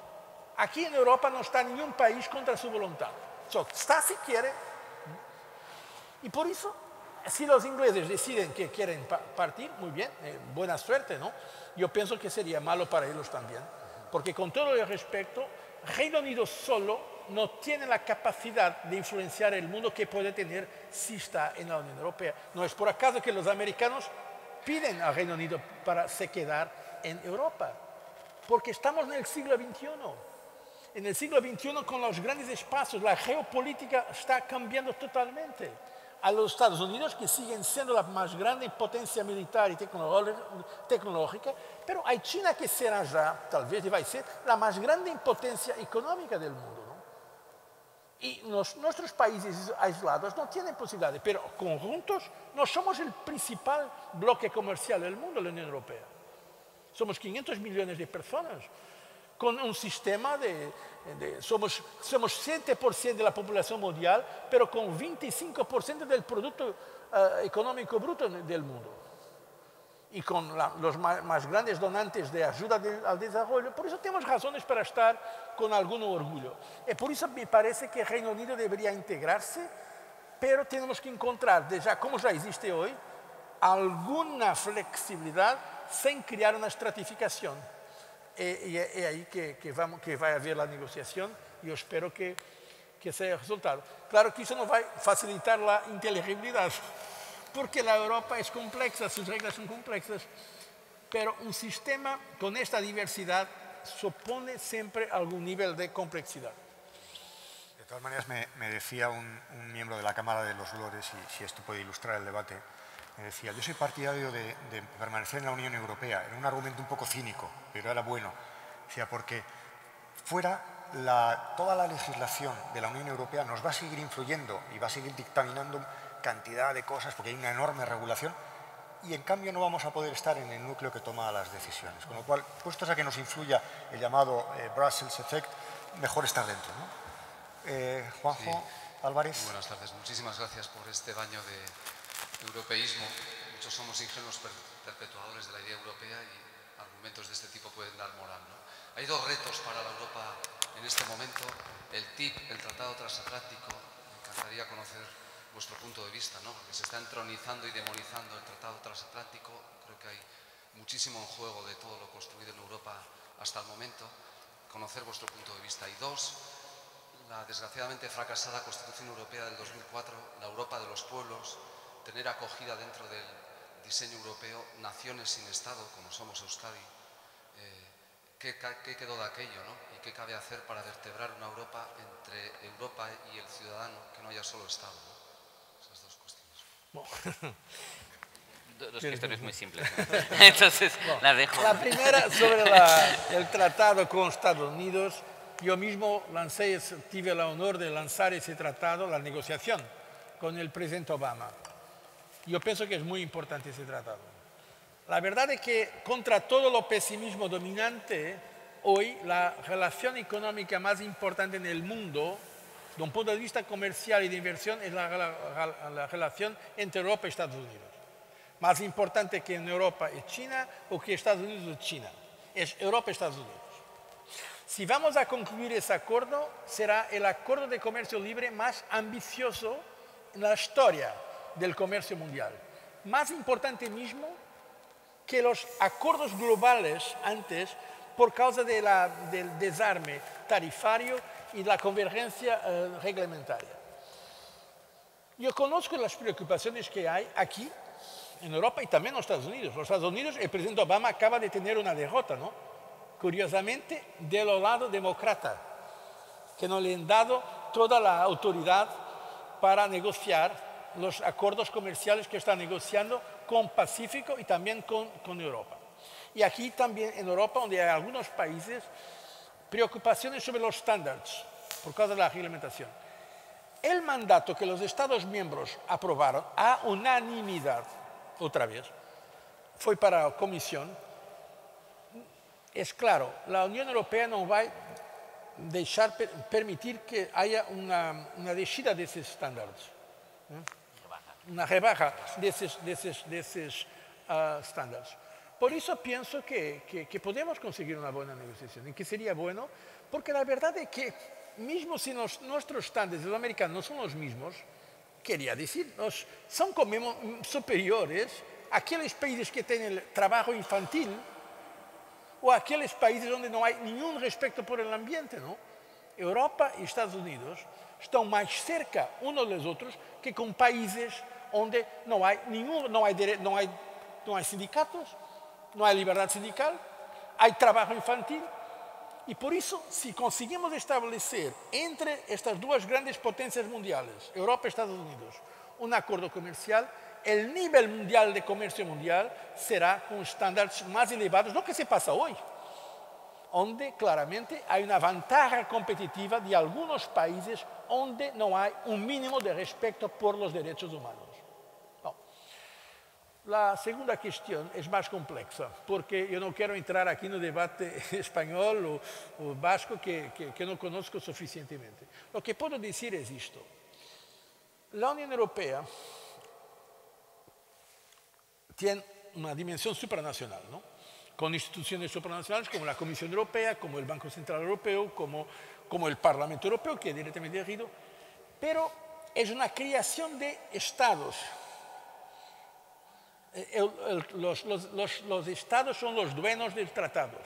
aquí en Europa no está ningún país contra su voluntad. So, está si quiere. Y por eso, si los ingleses deciden que quieren partir, muy bien, eh, buena suerte, ¿no? Yo pienso que sería malo para ellos también, porque con todo el respeto, Reino Unido solo no tiene la capacidad de influenciar el mundo que puede tener si está en la Unión Europea. No es por acaso que los americanos piden al Reino Unido para se quedar en Europa, porque estamos en el siglo veintiuno. En el siglo veintiuno, con los grandes espacios, la geopolítica está cambiando totalmente. A los Estados Unidos, que siguen siendo la más grande potencia militar y tecnológica, pero hay China que será ya, tal vez, y va a ser la más grande potencia económica del mundo, ¿no? Y los, nuestros países aislados no tienen posibilidades, pero conjuntos no somos el principal bloque comercial del mundo, la Unión Europea. Somos quinientos millones de personas, con un sistema de, de somos, somos siete por ciento de la población mundial, pero con veinticinco por ciento del Producto uh, Económico Bruto del mundo. Y con la, los más, más grandes donantes de ayuda de, al desarrollo. Por eso tenemos razones para estar con algún orgullo. Y por eso me parece que el Reino Unido debería integrarse, pero tenemos que encontrar, de ya, como ya existe hoy, alguna flexibilidad sin crear una estratificación. Y es ahí que, que, vamos, que va a haber la negociación y yo espero que, que sea el resultado. Claro que eso no va a facilitar la inteligibilidad, porque la Europa es compleja, sus reglas son complejas, pero un sistema con esta diversidad supone siempre algún nivel de complejidad. De todas maneras, me, me decía un, un miembro de la Cámara de los Lores, y si esto puede ilustrar el debate, me decía, yo soy partidario de, de permanecer en la Unión Europea. Era un argumento un poco cínico, pero era bueno. Decía, porque fuera la, toda la legislación de la Unión Europea nos va a seguir influyendo y va a seguir dictaminando cantidad de cosas, porque hay una enorme regulación, y en cambio no vamos a poder estar en el núcleo que toma las decisiones. Con lo cual, puestos a que nos influya el llamado eh, Brussels Effect, mejor estar dentro, ¿no? Eh, Juanjo sí. Álvarez. Muy buenas tardes. Muchísimas gracias por este baño de europeísmo. Muchos somos ingenuos perpetuadores de la idea europea y argumentos de este tipo pueden dar moral, ¿no? Hay dos retos para la Europa en este momento. El T T I P, el Tratado Transatlántico. Me encantaría conocer vuestro punto de vista, ¿no? Porque se está entronizando y demonizando el Tratado Transatlántico. Creo que hay muchísimo en juego de todo lo construido en Europa hasta el momento. Conocer vuestro punto de vista. Y dos, la desgraciadamente fracasada Constitución Europea del dos mil cuatro, la Europa de los pueblos, tener acogida dentro del diseño europeo naciones sin Estado, como somos Euskadi. Eh, ¿qué, ¿Qué quedó de aquello, ¿no? ¿Y qué cabe hacer para vertebrar una Europa entre Europa y el ciudadano, que no haya solo Estado, ¿no? Esas dos cuestiones. Dos cuestiones muy simples, ¿no? Entonces, bueno, la dejo. La primera, sobre la, el tratado con Estados Unidos, yo mismo lancé, tuve el honor de lanzar ese tratado, la negociación con el presidente Obama. Yo pienso que es muy importante ese tratado. La verdad es que contra todo lo pesimismo dominante, hoy la relación económica más importante en el mundo, de un punto de vista comercial y de inversión, es la, la, la relación entre Europa y Estados Unidos. Más importante que en Europa es China o que Estados Unidos es China. Es Europa y Estados Unidos. Si vamos a concluir ese acuerdo, será el acuerdo de comercio libre más ambicioso en la historia del comercio mundial. Más importante mismo que los acuerdos globales antes, por causa de la, del desarme tarifario y la convergencia eh, reglamentaria. Yo conozco las preocupaciones que hay aquí, en Europa y también en los Estados Unidos. Los Estados Unidos, el presidente Obama acaba de tener una derrota, ¿no? Curiosamente, del lado demócrata, que no le han dado toda la autoridad para negociar los acuerdos comerciales que está negociando con Pacífico y también con, con Europa. Y aquí también en Europa, donde hay algunos países, preocupaciones sobre los estándares por causa de la reglamentación. El mandato que los Estados miembros aprobaron a unanimidad, otra vez, fue para la Comisión. Es claro, la Unión Europea no va a dejar, permitir que haya una, una descida de esos estándares. ¿Eh? Una rebaja de esos, de esos, de esos uh, estándares. Por eso pienso que, que, que podemos conseguir una buena negociación y que sería bueno, porque la verdad es que mismo si nos, nuestros estándares los americanos no son los mismos, quería decir, nos, son como superiores a aquellos países que tienen el trabajo infantil o a aquellos países donde no hay ningún respeto por el ambiente, ¿no? Europa y Estados Unidos están más cerca unos de los otros que con países donde no hay, ningún, no hay, no hay, no hay sindicatos, no hay libertad sindical, hay trabajo infantil. Y por eso, si conseguimos establecer entre estas dos grandes potencias mundiales, Europa y Estados Unidos, un acuerdo comercial, el nivel mundial de comercio mundial será con estándares más elevados, lo que se pasa hoy, donde claramente hay una ventaja competitiva de algunos países donde no hay un mínimo de respeto por los derechos humanos. No. La segunda cuestión es más compleja, porque yo no quiero entrar aquí en un debate español o, o vasco que, que, que no conozco suficientemente. Lo que puedo decir es esto. La Unión Europea tiene una dimensión supranacional, ¿no? Con instituciones supranacionales como la Comisión Europea, como el Banco Central Europeo, como, como el Parlamento Europeo, que es directamente elegido, pero es una creación de estados. El, el, los, los, los, los estados son los dueños de los tratados.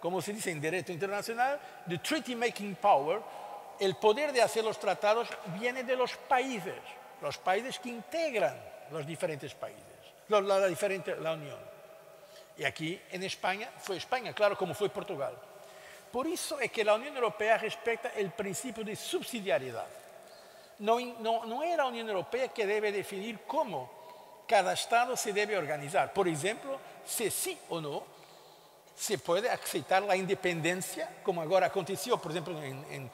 Como se dice en derecho internacional, the treaty making power, el poder de hacer los tratados viene de los países, los países que integran los diferentes países, la, la, diferente, la Unión. Y aquí, en España, fue España, claro, como fue Portugal. Por eso es que la Unión Europea respeta el principio de subsidiariedad. No, no, no es la Unión Europea que debe definir cómo cada Estado se debe organizar. Por ejemplo, si sí o no se puede aceptar la independencia, como ahora aconteció, por ejemplo, en, en,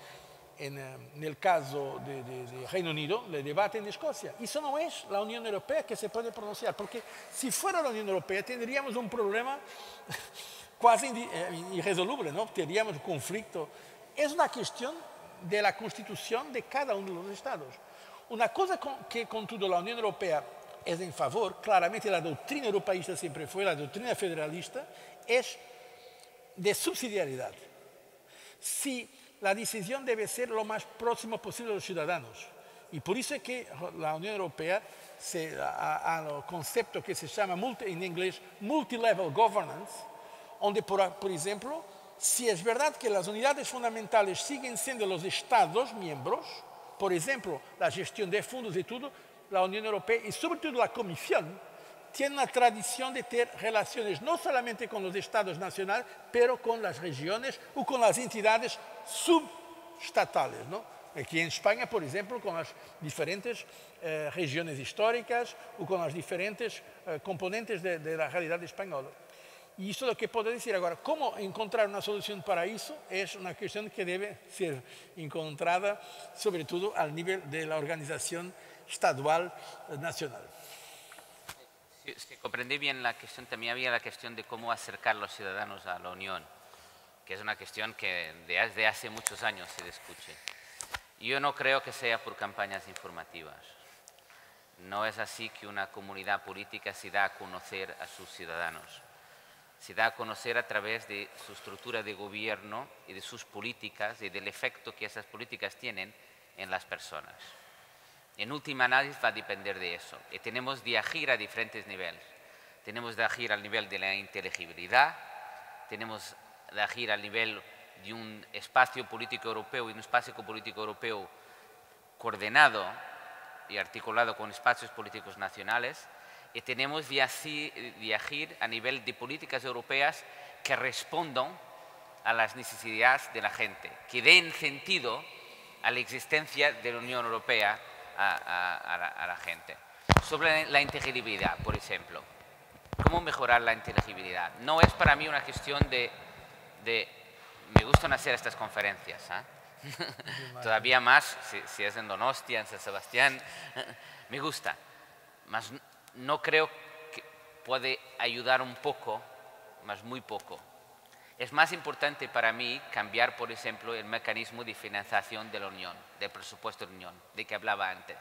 en, en el caso de, de, de Reino Unido, el debate en Escocia. Eso no es la Unión Europea que se puede pronunciar, porque si fuera la Unión Europea tendríamos un problema casi irresoluble, ¿no? Tendríamos un conflicto. Es una cuestión de la constitución de cada uno de los estados. Una cosa con, que contudo la Unión Europea es en favor, claramente la doctrina europeísta siempre fue, la doctrina federalista, es de subsidiariedad. Si la decisión debe ser lo más próximo posible a los ciudadanos. Y por eso es que la Unión Europea, se, a, a concepto que se llama multi, en inglés multilevel governance, donde, por, por ejemplo, si es verdad que las unidades fundamentales siguen siendo los Estados miembros, por ejemplo, la gestión de fondos y todo, la Unión Europea y sobre todo la Comisión tiene la tradición de tener relaciones no solamente con los Estados nacionales, pero con las regiones o con las entidades subestatales, ¿no? Aquí en España, por ejemplo, con las diferentes eh, regiones históricas o con las diferentes eh, componentes de, de la realidad española. Y eso es lo que puedo decir ahora. ¿Cómo encontrar una solución para eso? Es una cuestión que debe ser encontrada, sobre todo, al nivel de la organización estadual eh, nacional. Si sí, sí, comprendí bien la cuestión, también había la cuestión de cómo acercar los ciudadanos a la Unión, que es una cuestión que desde hace muchos años se discute. Yo no creo que sea por campañas informativas. No es así que una comunidad política se da a conocer a sus ciudadanos. Se da a conocer a través de su estructura de gobierno y de sus políticas y del efecto que esas políticas tienen en las personas. En última análisis va a depender de eso. Y tenemos de agir a diferentes niveles. Tenemos de agir al nivel de la inteligibilidad, tenemos de agir al nivel de un espacio político europeo y un espacio político europeo coordinado y articulado con espacios políticos nacionales, y tenemos de agir a nivel de políticas europeas que respondan a las necesidades de la gente, que den sentido a la existencia de la Unión Europea a, a, a, la, a la gente. Sobre la inteligibilidad, por ejemplo, ¿cómo mejorar la inteligibilidad? No es para mí una cuestión de... de me gustan hacer estas conferencias, ¿eh? Todavía más si, si es en Donostia, en San Sebastián, me gusta. Mas no creo que puede ayudar un poco, mas muy poco. Es más importante para mí cambiar, por ejemplo, el mecanismo de financiación de la Unión, del presupuesto de la Unión, de que hablaba antes.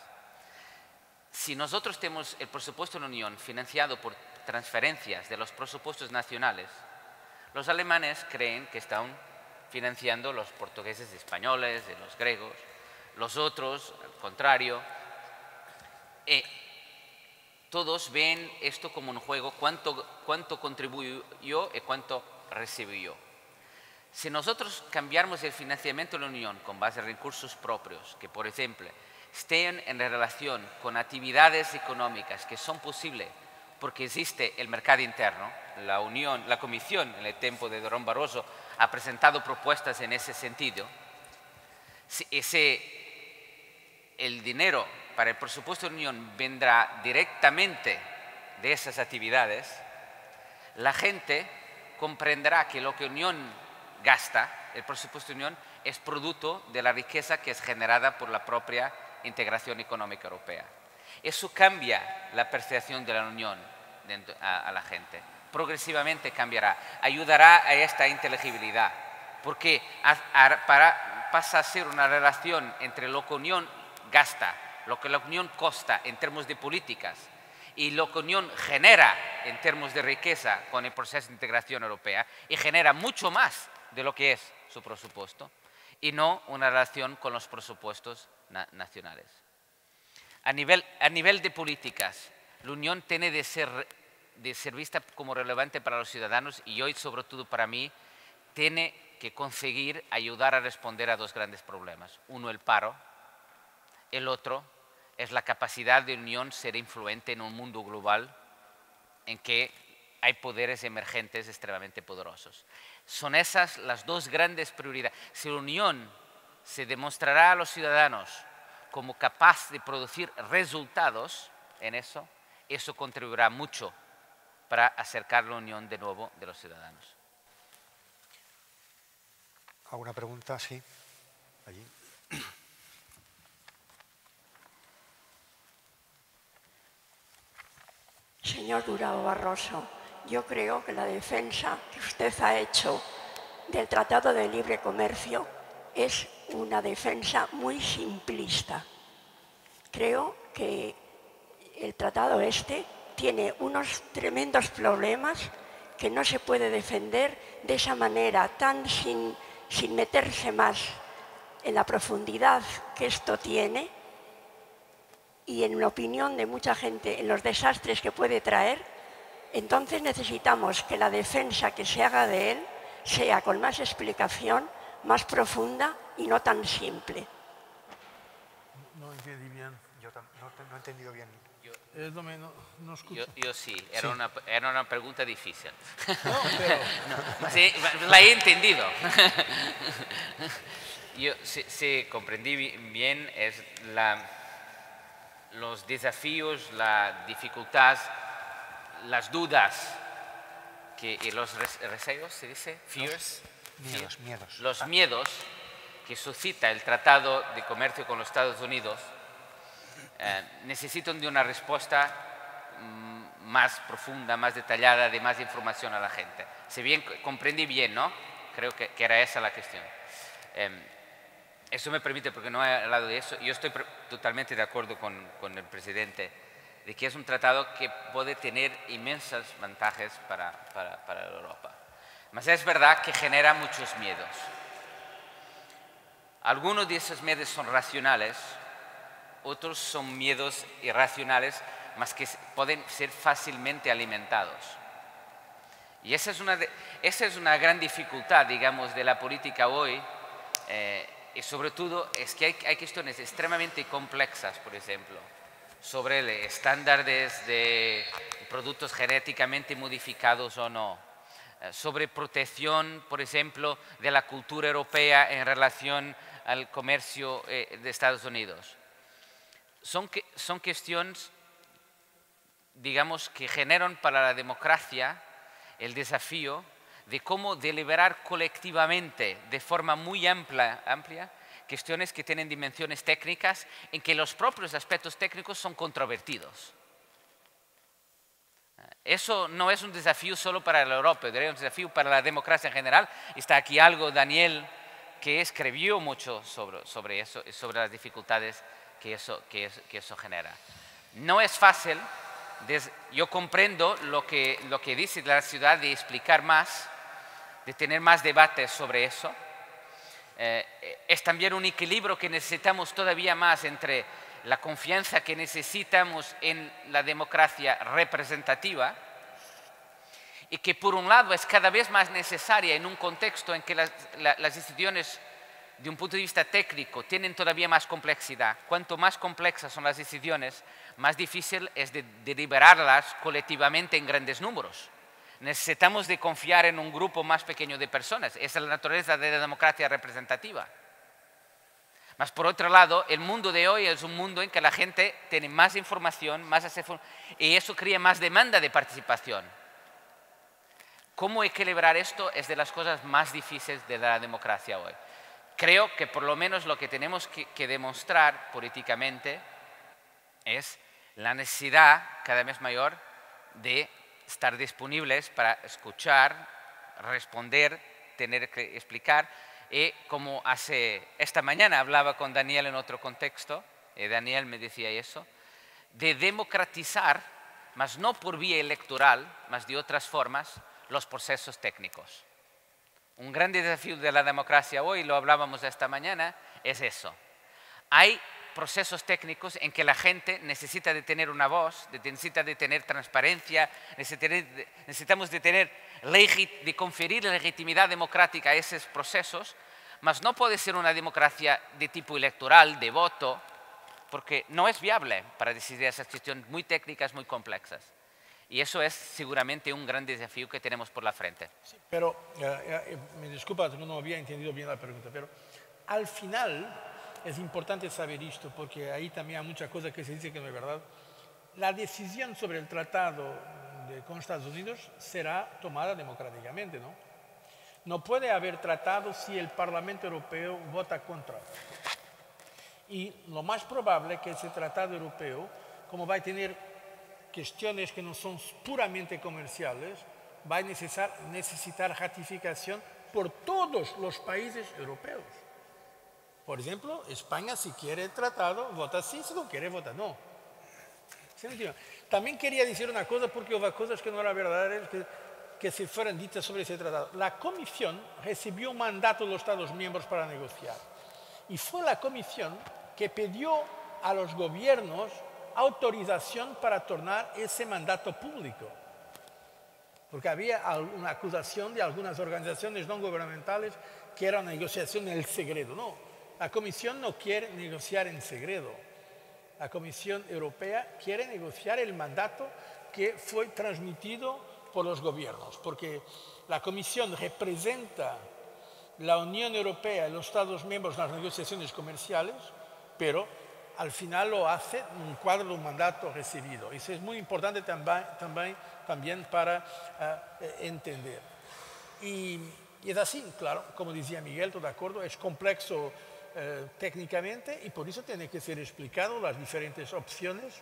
Si nosotros tenemos el presupuesto de la Unión financiado por transferencias de los presupuestos nacionales, los alemanes creen que están financiando los portugueses y españoles, y los griegos, los otros, al contrario. Eh, todos ven esto como un juego, cuánto, cuánto contribuyo yo y cuánto recibo yo. Si nosotros cambiamos el financiamiento de la Unión con base a recursos propios, que por ejemplo estén en relación con actividades económicas que son posibles porque existe el mercado interno, la Unión, la Comisión en el tiempo de Durão Barroso ha presentado propuestas en ese sentido. Ese, el dinero para el presupuesto de la Unión vendrá directamente de esas actividades. La gente comprenderá que lo que la Unión gasta, el presupuesto de la Unión, es producto de la riqueza que es generada por la propia integración económica europea. Eso cambia la percepción de la Unión a la gente. Progresivamente cambiará, ayudará a esta inteligibilidad, porque pasa a ser una relación entre lo que la Unión gasta, lo que la Unión costa en términos de políticas y lo que la Unión genera en términos de riqueza con el proceso de integración europea, y genera mucho más de lo que es su presupuesto, y no una relación con los presupuestos na- nacionales. A nivel, a nivel de políticas, la Unión tiene de ser de ser vista como relevante para los ciudadanos, y hoy, sobre todo para mí, tiene que conseguir ayudar a responder a dos grandes problemas. Uno, el paro. El otro es la capacidad de Unión ser influente en un mundo global en que hay poderes emergentes extremadamente poderosos. Son esas las dos grandes prioridades. Si la Unión se demostrará a los ciudadanos como capaz de producir resultados en eso, eso contribuirá mucho para acercar la Unión de nuevo de los ciudadanos. ¿Alguna pregunta? Sí. Allí. Señor Durão Barroso, yo creo que la defensa que usted ha hecho del Tratado de Libre Comercio es una defensa muy simplista. Creo que el tratado este tiene unos tremendos problemas que no se puede defender de esa manera, tan sin, sin meterse más en la profundidad que esto tiene, y en la opinión de mucha gente en los desastres que puede traer, entonces necesitamos que la defensa que se haga de él sea con más explicación, más profunda y no tan simple. No entendí bien, yo no he entendido bien. No, no escucho. Yo, yo sí, era, sí. Una, era una pregunta difícil. No, pero... no, sí, la he entendido. Yo sí, sí comprendí bien es la, los desafíos, las dificultades, las dudas que, y los recelos, ¿se dice? Fears. Los miedos, miedos. Los ah. miedos que suscita el Tratado de Comercio con los Estados Unidos. Eh, necesitan de una respuesta mm, más profunda, más detallada, de más información a la gente. Si bien comprendí bien, ¿no? Creo que, que era esa la cuestión. Eh, eso me permite, porque no he hablado de eso, yo estoy totalmente de acuerdo con, con el presidente, de que es un tratado que puede tener inmensas ventajas para, para, para Europa. Mas es verdad que genera muchos miedos. Algunos de esos miedos son racionales, otros son miedos irracionales, mas que pueden ser fácilmente alimentados. Y esa es una, de, esa es una gran dificultad, digamos, de la política hoy, eh, y sobre todo es que hay, hay cuestiones extremadamente complejas, por ejemplo, sobre estándares de productos genéticamente modificados o no, sobre protección, por ejemplo, de la cultura europea en relación al comercio eh, de Estados Unidos. Son, que, son cuestiones, digamos, que generan para la democracia el desafío de cómo deliberar colectivamente, de forma muy amplia, amplia, cuestiones que tienen dimensiones técnicas en que los propios aspectos técnicos son controvertidos. Eso no es un desafío solo para la Europa, es un desafío para la democracia en general. Está aquí algo, Daniel, que escribió mucho sobre, sobre eso, sobre las dificultades Que eso, que, eso, que eso genera. No es fácil, des, yo comprendo lo que, lo que dice la ciudad de explicar más, de tener más debates sobre eso. Eh, es también un equilibrio que necesitamos todavía más entre la confianza que necesitamos en la democracia representativa y que por un lado es cada vez más necesaria en un contexto en que las, la, las instituciones de un punto de vista técnico, tienen todavía más complejidad. Cuanto más complejas son las decisiones, más difícil es de deliberarlas colectivamente en grandes números. Necesitamos de confiar en un grupo más pequeño de personas. Esa es la naturaleza de la democracia representativa. Mas, por otro lado, el mundo de hoy es un mundo en que la gente tiene más información, más y eso crea más demanda de participación. ¿Cómo equilibrar esto? Es de las cosas más difíciles de la democracia hoy. Creo que por lo menos lo que tenemos que, que demostrar políticamente es la necesidad cada vez mayor de estar disponibles para escuchar, responder, tener que explicar. Y como hace esta mañana hablaba con Daniel en otro contexto, y Daniel me decía eso, de democratizar, mas no por vía electoral, mas de otras formas, los procesos técnicos. Un gran desafío de la democracia hoy, lo hablábamos esta mañana, es eso. Hay procesos técnicos en que la gente necesita de tener una voz, necesita de tener transparencia, necesitamos de, tener, de conferir legitimidad democrática a esos procesos, mas no puede ser una democracia de tipo electoral, de voto, porque no es viable para decidir esas cuestiones muy técnicas, muy complejas. Y eso es seguramente un gran desafío que tenemos por la frente. Sí, pero, eh, me disculpa, no había entendido bien la pregunta, pero al final es importante saber esto, porque ahí también hay muchas cosas que se dice que no es verdad. La decisión sobre el tratado de, con Estados Unidos será tomada democráticamente, ¿no? No puede haber tratado si el Parlamento Europeo vota contra. Y lo más probable es que ese tratado europeo, como va a tener cuestiones que no son puramente comerciales, va a necesitar, necesitar ratificación por todos los países europeos. Por ejemplo, España, si quiere el tratado, vota sí, si no quiere, vota no. ¿Sí? También quería decir una cosa, porque hubo cosas que no eran verdaderas, que, que se fueron ditas sobre ese tratado. La Comisión recibió un mandato de los Estados miembros para negociar. Y fue la Comisión que pidió a los gobiernos autorización para tornar ese mandato público. Porque había una acusación de algunas organizaciones no gubernamentales que era una negociación en el segredo. No, la Comisión no quiere negociar en segredo. La Comisión Europea quiere negociar el mandato que fue transmitido por los gobiernos, porque la Comisión representa la Unión Europea y los Estados miembros en las negociaciones comerciales, pero al final lo hace en un cuadro de un mandato recibido. Eso es muy importante también, también, también para uh, entender. Y, y es así, claro, como decía Miguel, todo de acuerdo, es complejo uh, técnicamente y por eso tiene que ser explicado las diferentes opciones,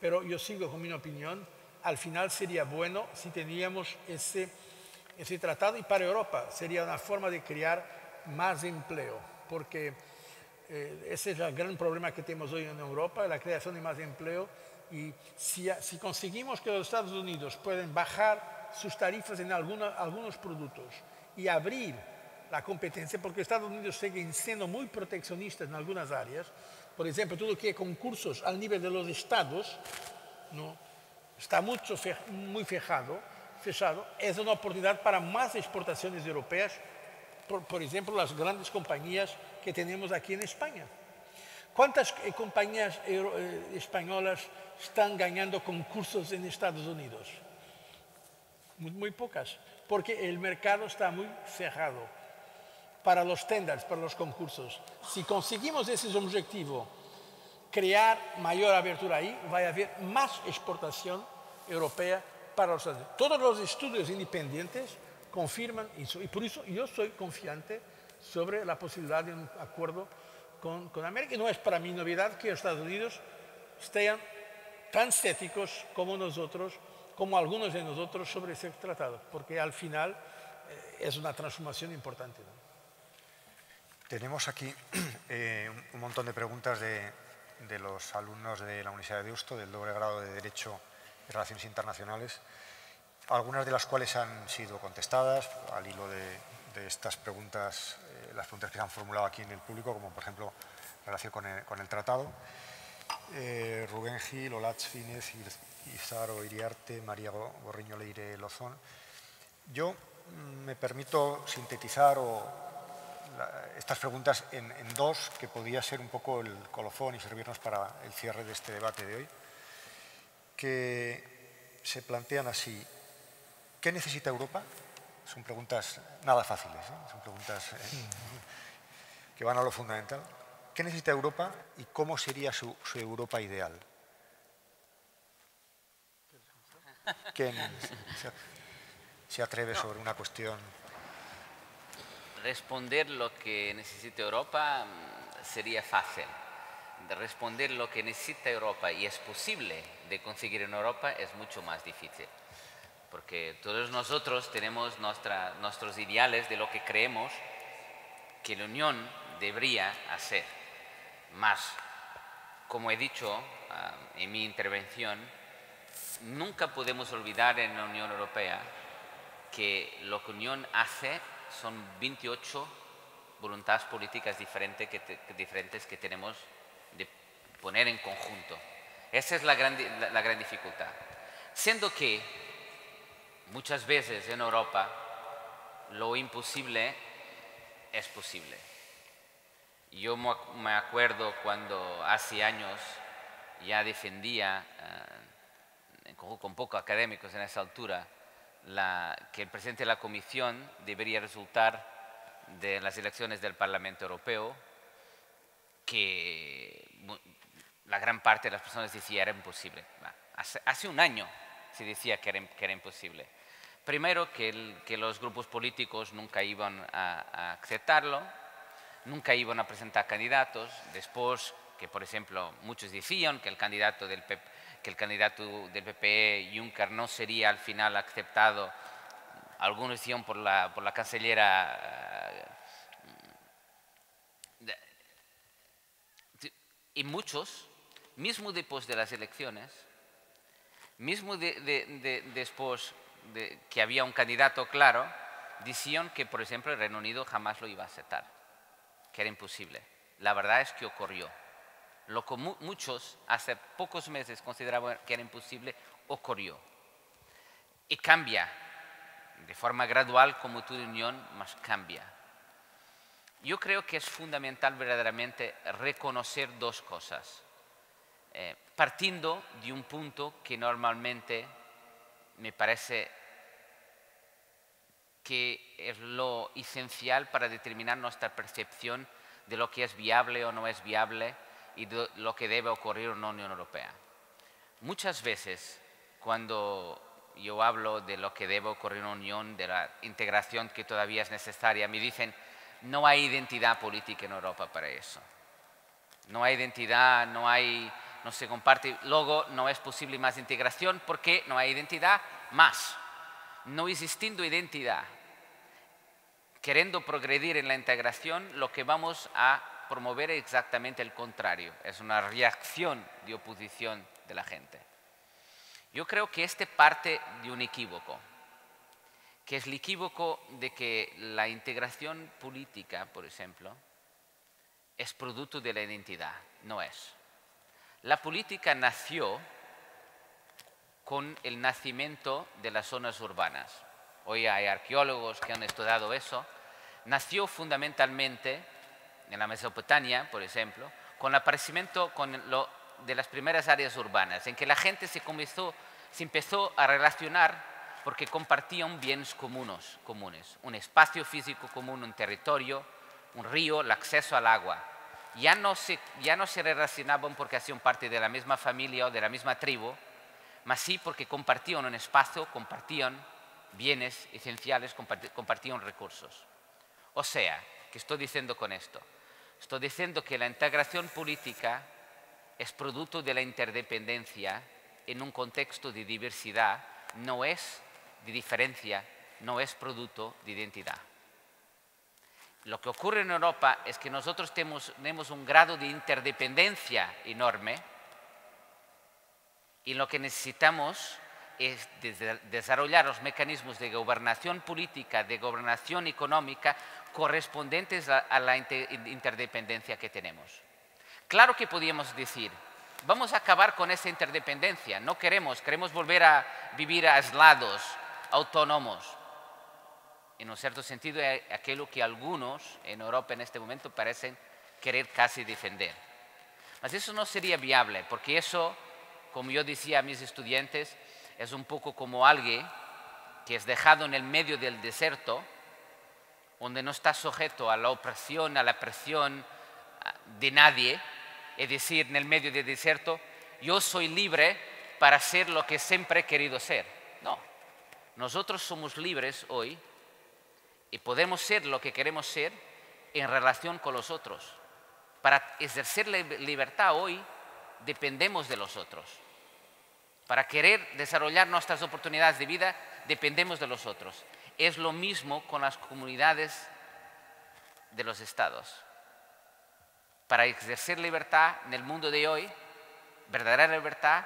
pero yo sigo con mi opinión, al final sería bueno si teníamos ese, ese tratado y para Europa sería una forma de crear más empleo, porque eh, ese es el gran problema que tenemos hoy en Europa, la creación de más empleo, y si, si conseguimos que los Estados Unidos puedan bajar sus tarifas en alguna, algunos productos y abrir la competencia, porque Estados Unidos sigue siendo muy proteccionista en algunas áreas, por ejemplo, todo lo que hay concursos al nivel de los estados, ¿no? Está mucho, muy fijado, fechado. Es una oportunidad para más exportaciones europeas, por, por ejemplo, las grandes compañías que tenemos aquí en España. ¿Cuántas eh, compañías euro, eh, españolas están ganando concursos en Estados Unidos? Muy, muy pocas, porque el mercado está muy cerrado para los tenders, para los concursos. Si conseguimos ese objetivo, crear mayor abertura ahí, va a haber más exportación europea para los tenders. Todos los estudios independientes confirman eso. Y por eso yo soy confiante sobre la posibilidad de un acuerdo con, con América. Y no es para mí novedad que los Estados Unidos estén tan escépticos como nosotros, como algunos de nosotros sobre ese tratado, porque al final eh, es una transformación importante, ¿no? Tenemos aquí eh, un montón de preguntas de, de los alumnos de la Universidad de Deusto, del doble grado de Derecho y Relaciones Internacionales, algunas de las cuales han sido contestadas al hilo de, de estas preguntas, eh, las preguntas que se han formulado aquí en el público, como por ejemplo relación con el, con el tratado. Eh, Rubén Gil, Olatz Fínez, Izaro Iriarte, María Gorriño Leire Lozón. Yo me permito sintetizar o estas preguntas en, en dos, que podía ser un poco el colofón y servirnos para el cierre de este debate de hoy, que se plantean así. ¿Qué necesita Europa? Son preguntas nada fáciles, ¿eh? Son preguntas eh, que van a lo fundamental. ¿Qué necesita Europa y cómo sería su, su Europa ideal? ¿Quién se, se atreve sobre una cuestión? Responder lo que necesita Europa sería fácil. Responder lo que necesita Europa y es posible de conseguir en Europa es mucho más difícil. Porque todos nosotros tenemos nuestra, nuestros ideales de lo que creemos que la Unión debería hacer. Más, como he dicho uh, en mi intervención, nunca podemos olvidar en la Unión Europea que lo que la Unión hace son veintiocho voluntades políticas diferentes que, te, diferentes que tenemos de poner en conjunto. Esa es la gran, la, la gran dificultad. Siendo que muchas veces en Europa lo imposible es posible. Yo me acuerdo cuando hace años ya defendía, eh, con pocos académicos en esa altura, La, que el presidente de la Comisión debería resultar de las elecciones del Parlamento Europeo, que la gran parte de las personas decía era imposible. Hace, hace un año se decía que era, que era imposible. Primero, que, el, que los grupos políticos nunca iban a, a aceptarlo, nunca iban a presentar candidatos. Después, que por ejemplo, muchos decían que el candidato del P P que el candidato del P P E, Juncker, no sería al final aceptado, algunos decían por la, por la cancellera, y muchos, mismo después de las elecciones, mismo de, de, de, después de que había un candidato claro, decían que, por ejemplo, el Reino Unido jamás lo iba a aceptar, que era imposible. La verdad es que ocurrió. lo que mu muchos hace pocos meses consideraban que era imposible, ocurrió. Y cambia, de forma gradual, como toda unión, más cambia. Yo creo que es fundamental verdaderamente reconocer dos cosas, eh, partiendo de un punto que normalmente me parece que es lo esencial para determinar nuestra percepción de lo que es viable o no es viable y de lo que debe ocurrir en la Unión Europea. Muchas veces, cuando yo hablo de lo que debe ocurrir en la Unión, de la integración que todavía es necesaria, me dicen: no hay identidad política en Europa para eso. No hay identidad, no hay, no se comparte. Luego, no es posible más integración porque no hay identidad más. No existiendo identidad, queriendo progredir en la integración, lo que vamos a promover es exactamente el contrario. Es una reacción de oposición de la gente. Yo creo que este parte de un equívoco, que es el equívoco de que la integración política, por ejemplo, es producto de la identidad. No es. La política nació con el nacimiento de las zonas urbanas. Hoy hay arqueólogos que han estudiado eso. Nació fundamentalmente en la Mesopotamia, por ejemplo, con el aparecimiento con lo de las primeras áreas urbanas, en que la gente se, comenzó, se empezó a relacionar porque compartían bienes comunes, comunes, un espacio físico común, un territorio, un río, el acceso al agua. Ya no se, ya no se relacionaban porque hacían parte de la misma familia o de la misma tribu, mas sí porque compartían un espacio, compartían bienes esenciales, compartían recursos. O sea, ¿qué estoy diciendo con esto? Estoy diciendo que la integración política es producto de la interdependencia en un contexto de diversidad, no es de diferencia, no es producto de identidad. Lo que ocurre en Europa es que nosotros tenemos, tenemos un grado de interdependencia enorme y lo que necesitamos es desarrollar los mecanismos de gobernación política, de gobernación económica correspondientes a, a la interdependencia que tenemos. Claro que podíamos decir: vamos a acabar con esa interdependencia, no queremos, queremos volver a vivir aislados, autónomos. En un cierto sentido, es aquello que algunos en Europa en este momento parecen querer casi defender. Mas eso no sería viable, porque eso, como yo decía a mis estudiantes, es un poco como alguien que es dejado en el medio del desierto, donde no está sujeto a la opresión, a la presión de nadie. Es decir, en el medio del desierto, yo soy libre para ser lo que siempre he querido ser. No, nosotros somos libres hoy y podemos ser lo que queremos ser en relación con los otros. Para ejercer la libertad hoy, dependemos de los otros. Para querer desarrollar nuestras oportunidades de vida, dependemos de los otros. Es lo mismo con las comunidades de los estados. Para ejercer libertad en el mundo de hoy, verdadera libertad,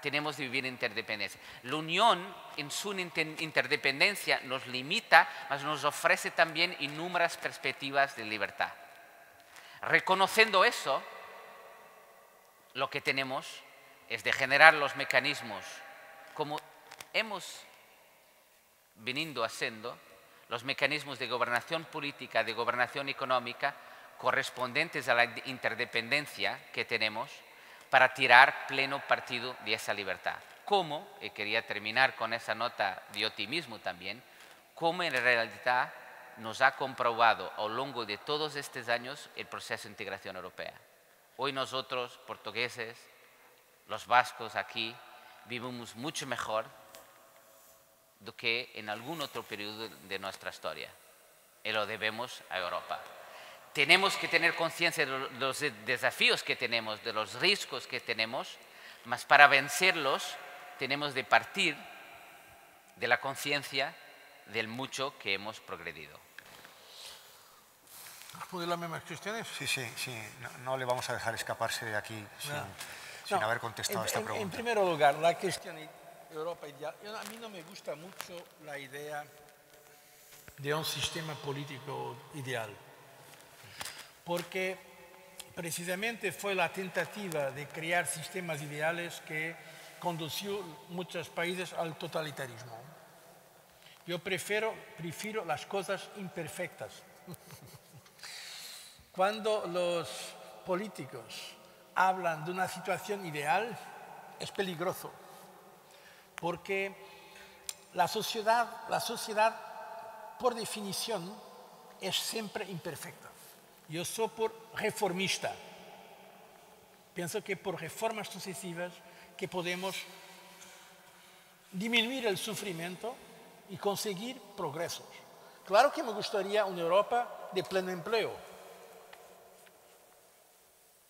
tenemos que vivir en interdependencia. La unión en su interdependencia nos limita, mas nos ofrece también innumerables perspectivas de libertad. Reconociendo eso, lo que tenemos es de generar los mecanismos, como hemos venido haciendo, los mecanismos de gobernación política, de gobernación económica, correspondientes a la interdependencia que tenemos para tirar pleno partido de esa libertad. Como, y quería terminar con esa nota de optimismo también, como en realidad nos ha comprobado a lo largo de todos estos años el proceso de integración europea. Hoy nosotros, portugueses, los vascos aquí, vivimos mucho mejor do que en algún otro periodo de nuestra historia. Y lo debemos a Europa. Tenemos que tener conciencia de los desafíos que tenemos, de los riesgos que tenemos, mas para vencerlos tenemos de partir de la conciencia del mucho que hemos progredido. ¿Has podido las mismas que ustedes? Sí, sí, sí. No, no le vamos a dejar escaparse de aquí sin, no. sin no. haber contestado en, esta pregunta. En, en primer lugar, la cuestión de Europa ideal. A mí no me gusta mucho la idea de un sistema político ideal. Porque precisamente fue la tentativa de crear sistemas ideales que condució muchos países al totalitarismo. Yo prefiero, prefiero las cosas imperfectas. Cuando los políticos hablan de una situación ideal, es peligroso, porque la sociedad, la sociedad por definición, es siempre imperfecta. Yo soy por reformista. Pienso que por reformas sucesivas que podemos disminuir el sufrimiento y conseguir progresos. Claro que me gustaría una Europa de pleno empleo.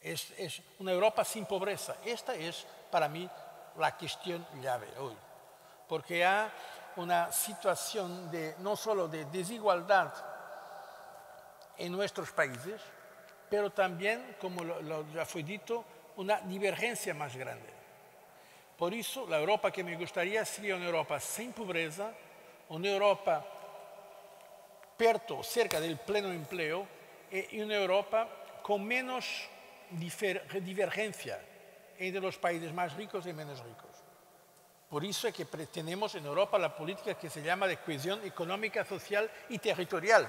Es, es una Europa sin pobreza. Esta es, para mí, la cuestión llave hoy. Porque hay una situación de, no solo de desigualdad en nuestros países, pero también, como lo, lo, ya fue dicho, una divergencia más grande. Por eso, la Europa que me gustaría sería una Europa sin pobreza, una Europa perto, cerca del pleno empleo, y una Europa con menos divergencia entre los países más ricos y menos ricos. Por eso es que tenemos en Europa la política que se llama de cohesión económica, social y territorial,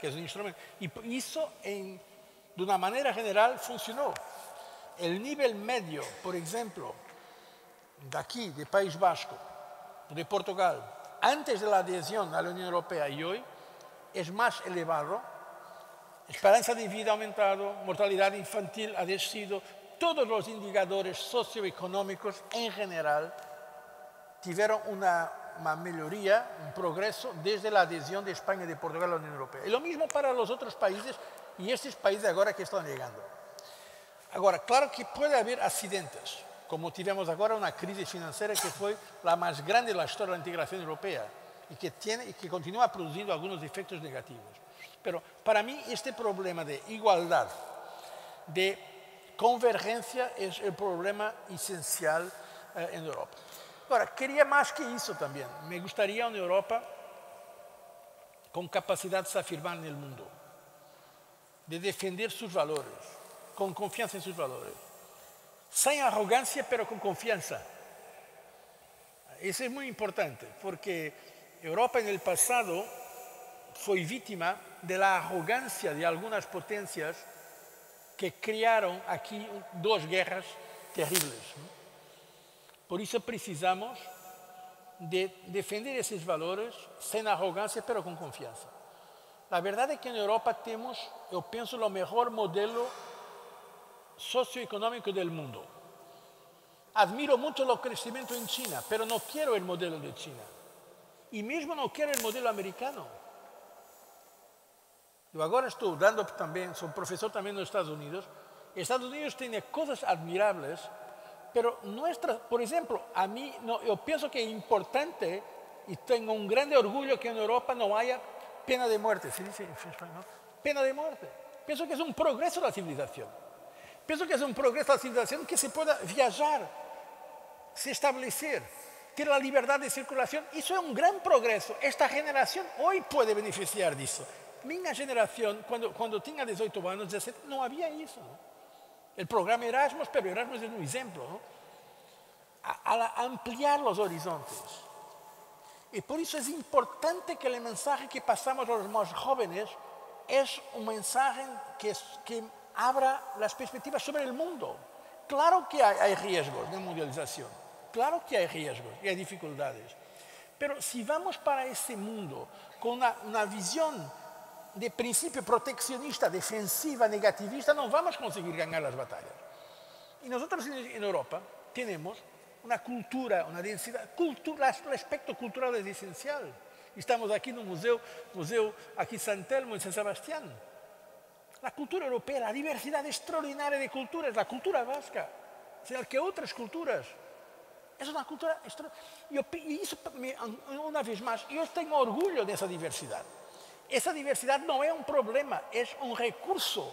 que es un instrumento. Y eso, en, de una manera general, funcionó. El nivel medio, por ejemplo, de aquí, de País Vasco, de Portugal, antes de la adhesión a la Unión Europea y hoy, es más elevado. Esperanza de vida ha aumentado, mortalidad infantil ha descendido. Todos los indicadores socioeconómicos en general tuvieron una, una mejoría, un progreso desde la adhesión de España y de Portugal a la Unión Europea. Y lo mismo para los otros países y estos países ahora que están llegando. Ahora, claro que puede haber accidentes, como tuvimos ahora una crisis financiera que fue la más grande de la historia de la integración europea y que, tiene, y que continúa produciendo algunos efectos negativos. Pero para mí este problema de igualdad, de convergencia, es el problema esencial eh, en Europa. Ahora, quería más que eso también. Me gustaría una Europa con capacidad de afirmar en el mundo, de defender sus valores, con confianza en sus valores. Sin arrogancia, pero con confianza. Eso es muy importante, porque Europa en el pasado fue víctima de la arrogancia de algunas potencias que crearon aquí dos guerras terribles. Por eso precisamos de defender esos valores sin arrogancia, pero con confianza. La verdad es que en Europa tenemos, yo pienso, el mejor modelo socioeconómico del mundo. Admiro mucho el crecimiento en China, pero no quiero el modelo de China. Y mismo no quiero el modelo americano. Yo ahora estoy dando también, soy profesor también en los Estados Unidos. Estados Unidos tiene cosas admirables, pero nuestra, por ejemplo, a mí, no, yo pienso que es importante y tengo un gran orgullo que en Europa no haya pena de muerte. ¿Sí dice en español? Pena de muerte. Pienso que es un progreso de la civilización. Pienso que es un progreso de la civilización que se pueda viajar, se establecer, tiene la libertad de circulación. Eso es un gran progreso. Esta generación hoy puede beneficiar de eso. Mi generación, cuando, cuando tenía dieciocho años, diecisiete, no había eso, ¿no? El programa Erasmus, pero Erasmus es un ejemplo, ¿no? A, a ampliar los horizontes. Y por eso es importante que el mensaje que pasamos a los más jóvenes es un mensaje que, que abra las perspectivas sobre el mundo. Claro que hay, hay riesgos de mundialización, claro que hay riesgos y hay dificultades, pero si vamos para ese mundo con una, una visión de principio proteccionista, defensiva, negativista, no vamos a conseguir ganar las batallas. Y nosotros en Europa tenemos una cultura, una densidad, cultura, el aspecto cultural es esencial. Estamos aquí en un museo, museo aquí San Telmo, en San Sebastián. La cultura europea, la diversidad extraordinaria de culturas, la cultura vasca, sino que otras culturas. Es una cultura extraordinaria. Y eso, una vez más, yo tengo orgullo de esa diversidad. Esa diversidad no es un problema, es un recurso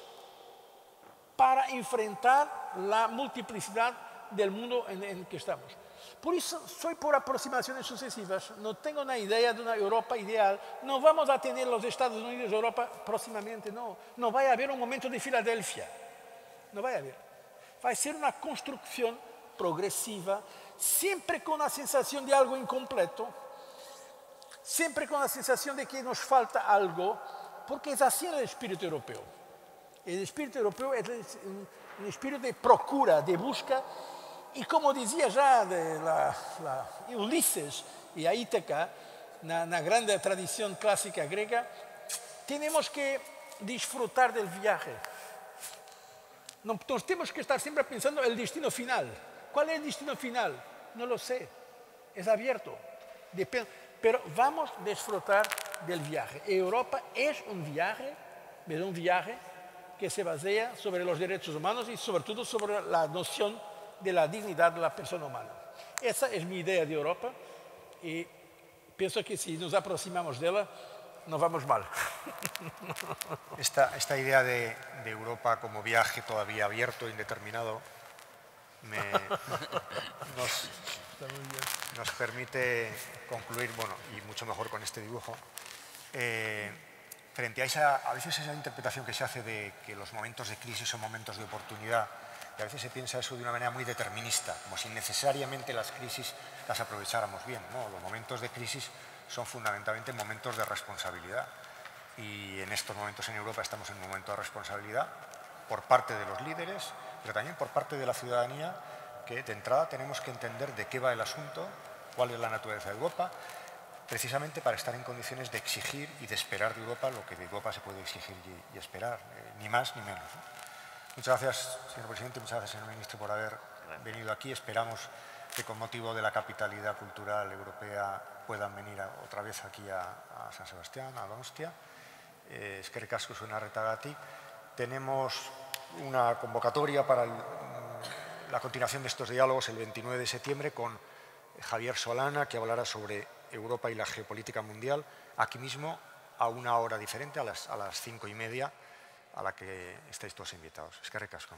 para enfrentar la multiplicidad del mundo en el que estamos. Por eso, soy por aproximaciones sucesivas, no tengo una idea de una Europa ideal, no vamos a tener los Estados Unidos, Europa próximamente, no. No va a haber un momento de Filadelfia, Não vai haver. Vai ser uma construção progressiva, sempre com a sensação de algo incompleto, sempre com a sensação de que nos falta algo, porque é assim o espírito europeu. O espírito europeu é um espírito de procura, de busca, e como dizia já de la, la Ulises e a Ítaca, na, na grande tradição clássica grega, temos que disfrutar do viagem. Nós temos que estar sempre pensando no destino final. Qual é o destino final? Não lo sei. É aberto. Depende. Pero vamos a disfrutar del viaje. Europa es un viaje, es un viaje que se basea sobre los derechos humanos y sobre todo sobre la noción de la dignidad de la persona humana. Esa es mi idea de Europa y pienso que si nos aproximamos de ella, no vamos mal. Esta, esta idea de, de Europa como viaje todavía abierto, indeterminado, me, nos... nos permite concluir, bueno, y mucho mejor con este dibujo, eh, frente a esa, a veces esa interpretación que se hace de que los momentos de crisis son momentos de oportunidad, y a veces se piensa eso de una manera muy determinista, como si necesariamente las crisis las aprovecháramos bien, ¿no? Los momentos de crisis son fundamentalmente momentos de responsabilidad, y en estos momentos en Europa estamos en un momento de responsabilidad por parte de los líderes, pero también por parte de la ciudadanía, que de entrada tenemos que entender de qué va el asunto, cuál es la naturaleza de Europa, precisamente para estar en condiciones de exigir y de esperar de Europa lo que de Europa se puede exigir y esperar, eh, ni más ni menos, ¿no? Muchas gracias, señor presidente, muchas gracias, señor ministro, por haber venido aquí. Esperamos que con motivo de la capitalidad cultural europea puedan venir a, otra vez aquí a, a San Sebastián, a Donostia. Eh, es que el casco suena retagati. Tenemos una convocatoria para el... la continuación de estos diálogos el veintinueve de septiembre con Javier Solana, que hablará sobre Europa y la geopolítica mundial, aquí mismo a una hora diferente, a las, a las cinco y media, a la que estáis todos invitados. Es que recasco.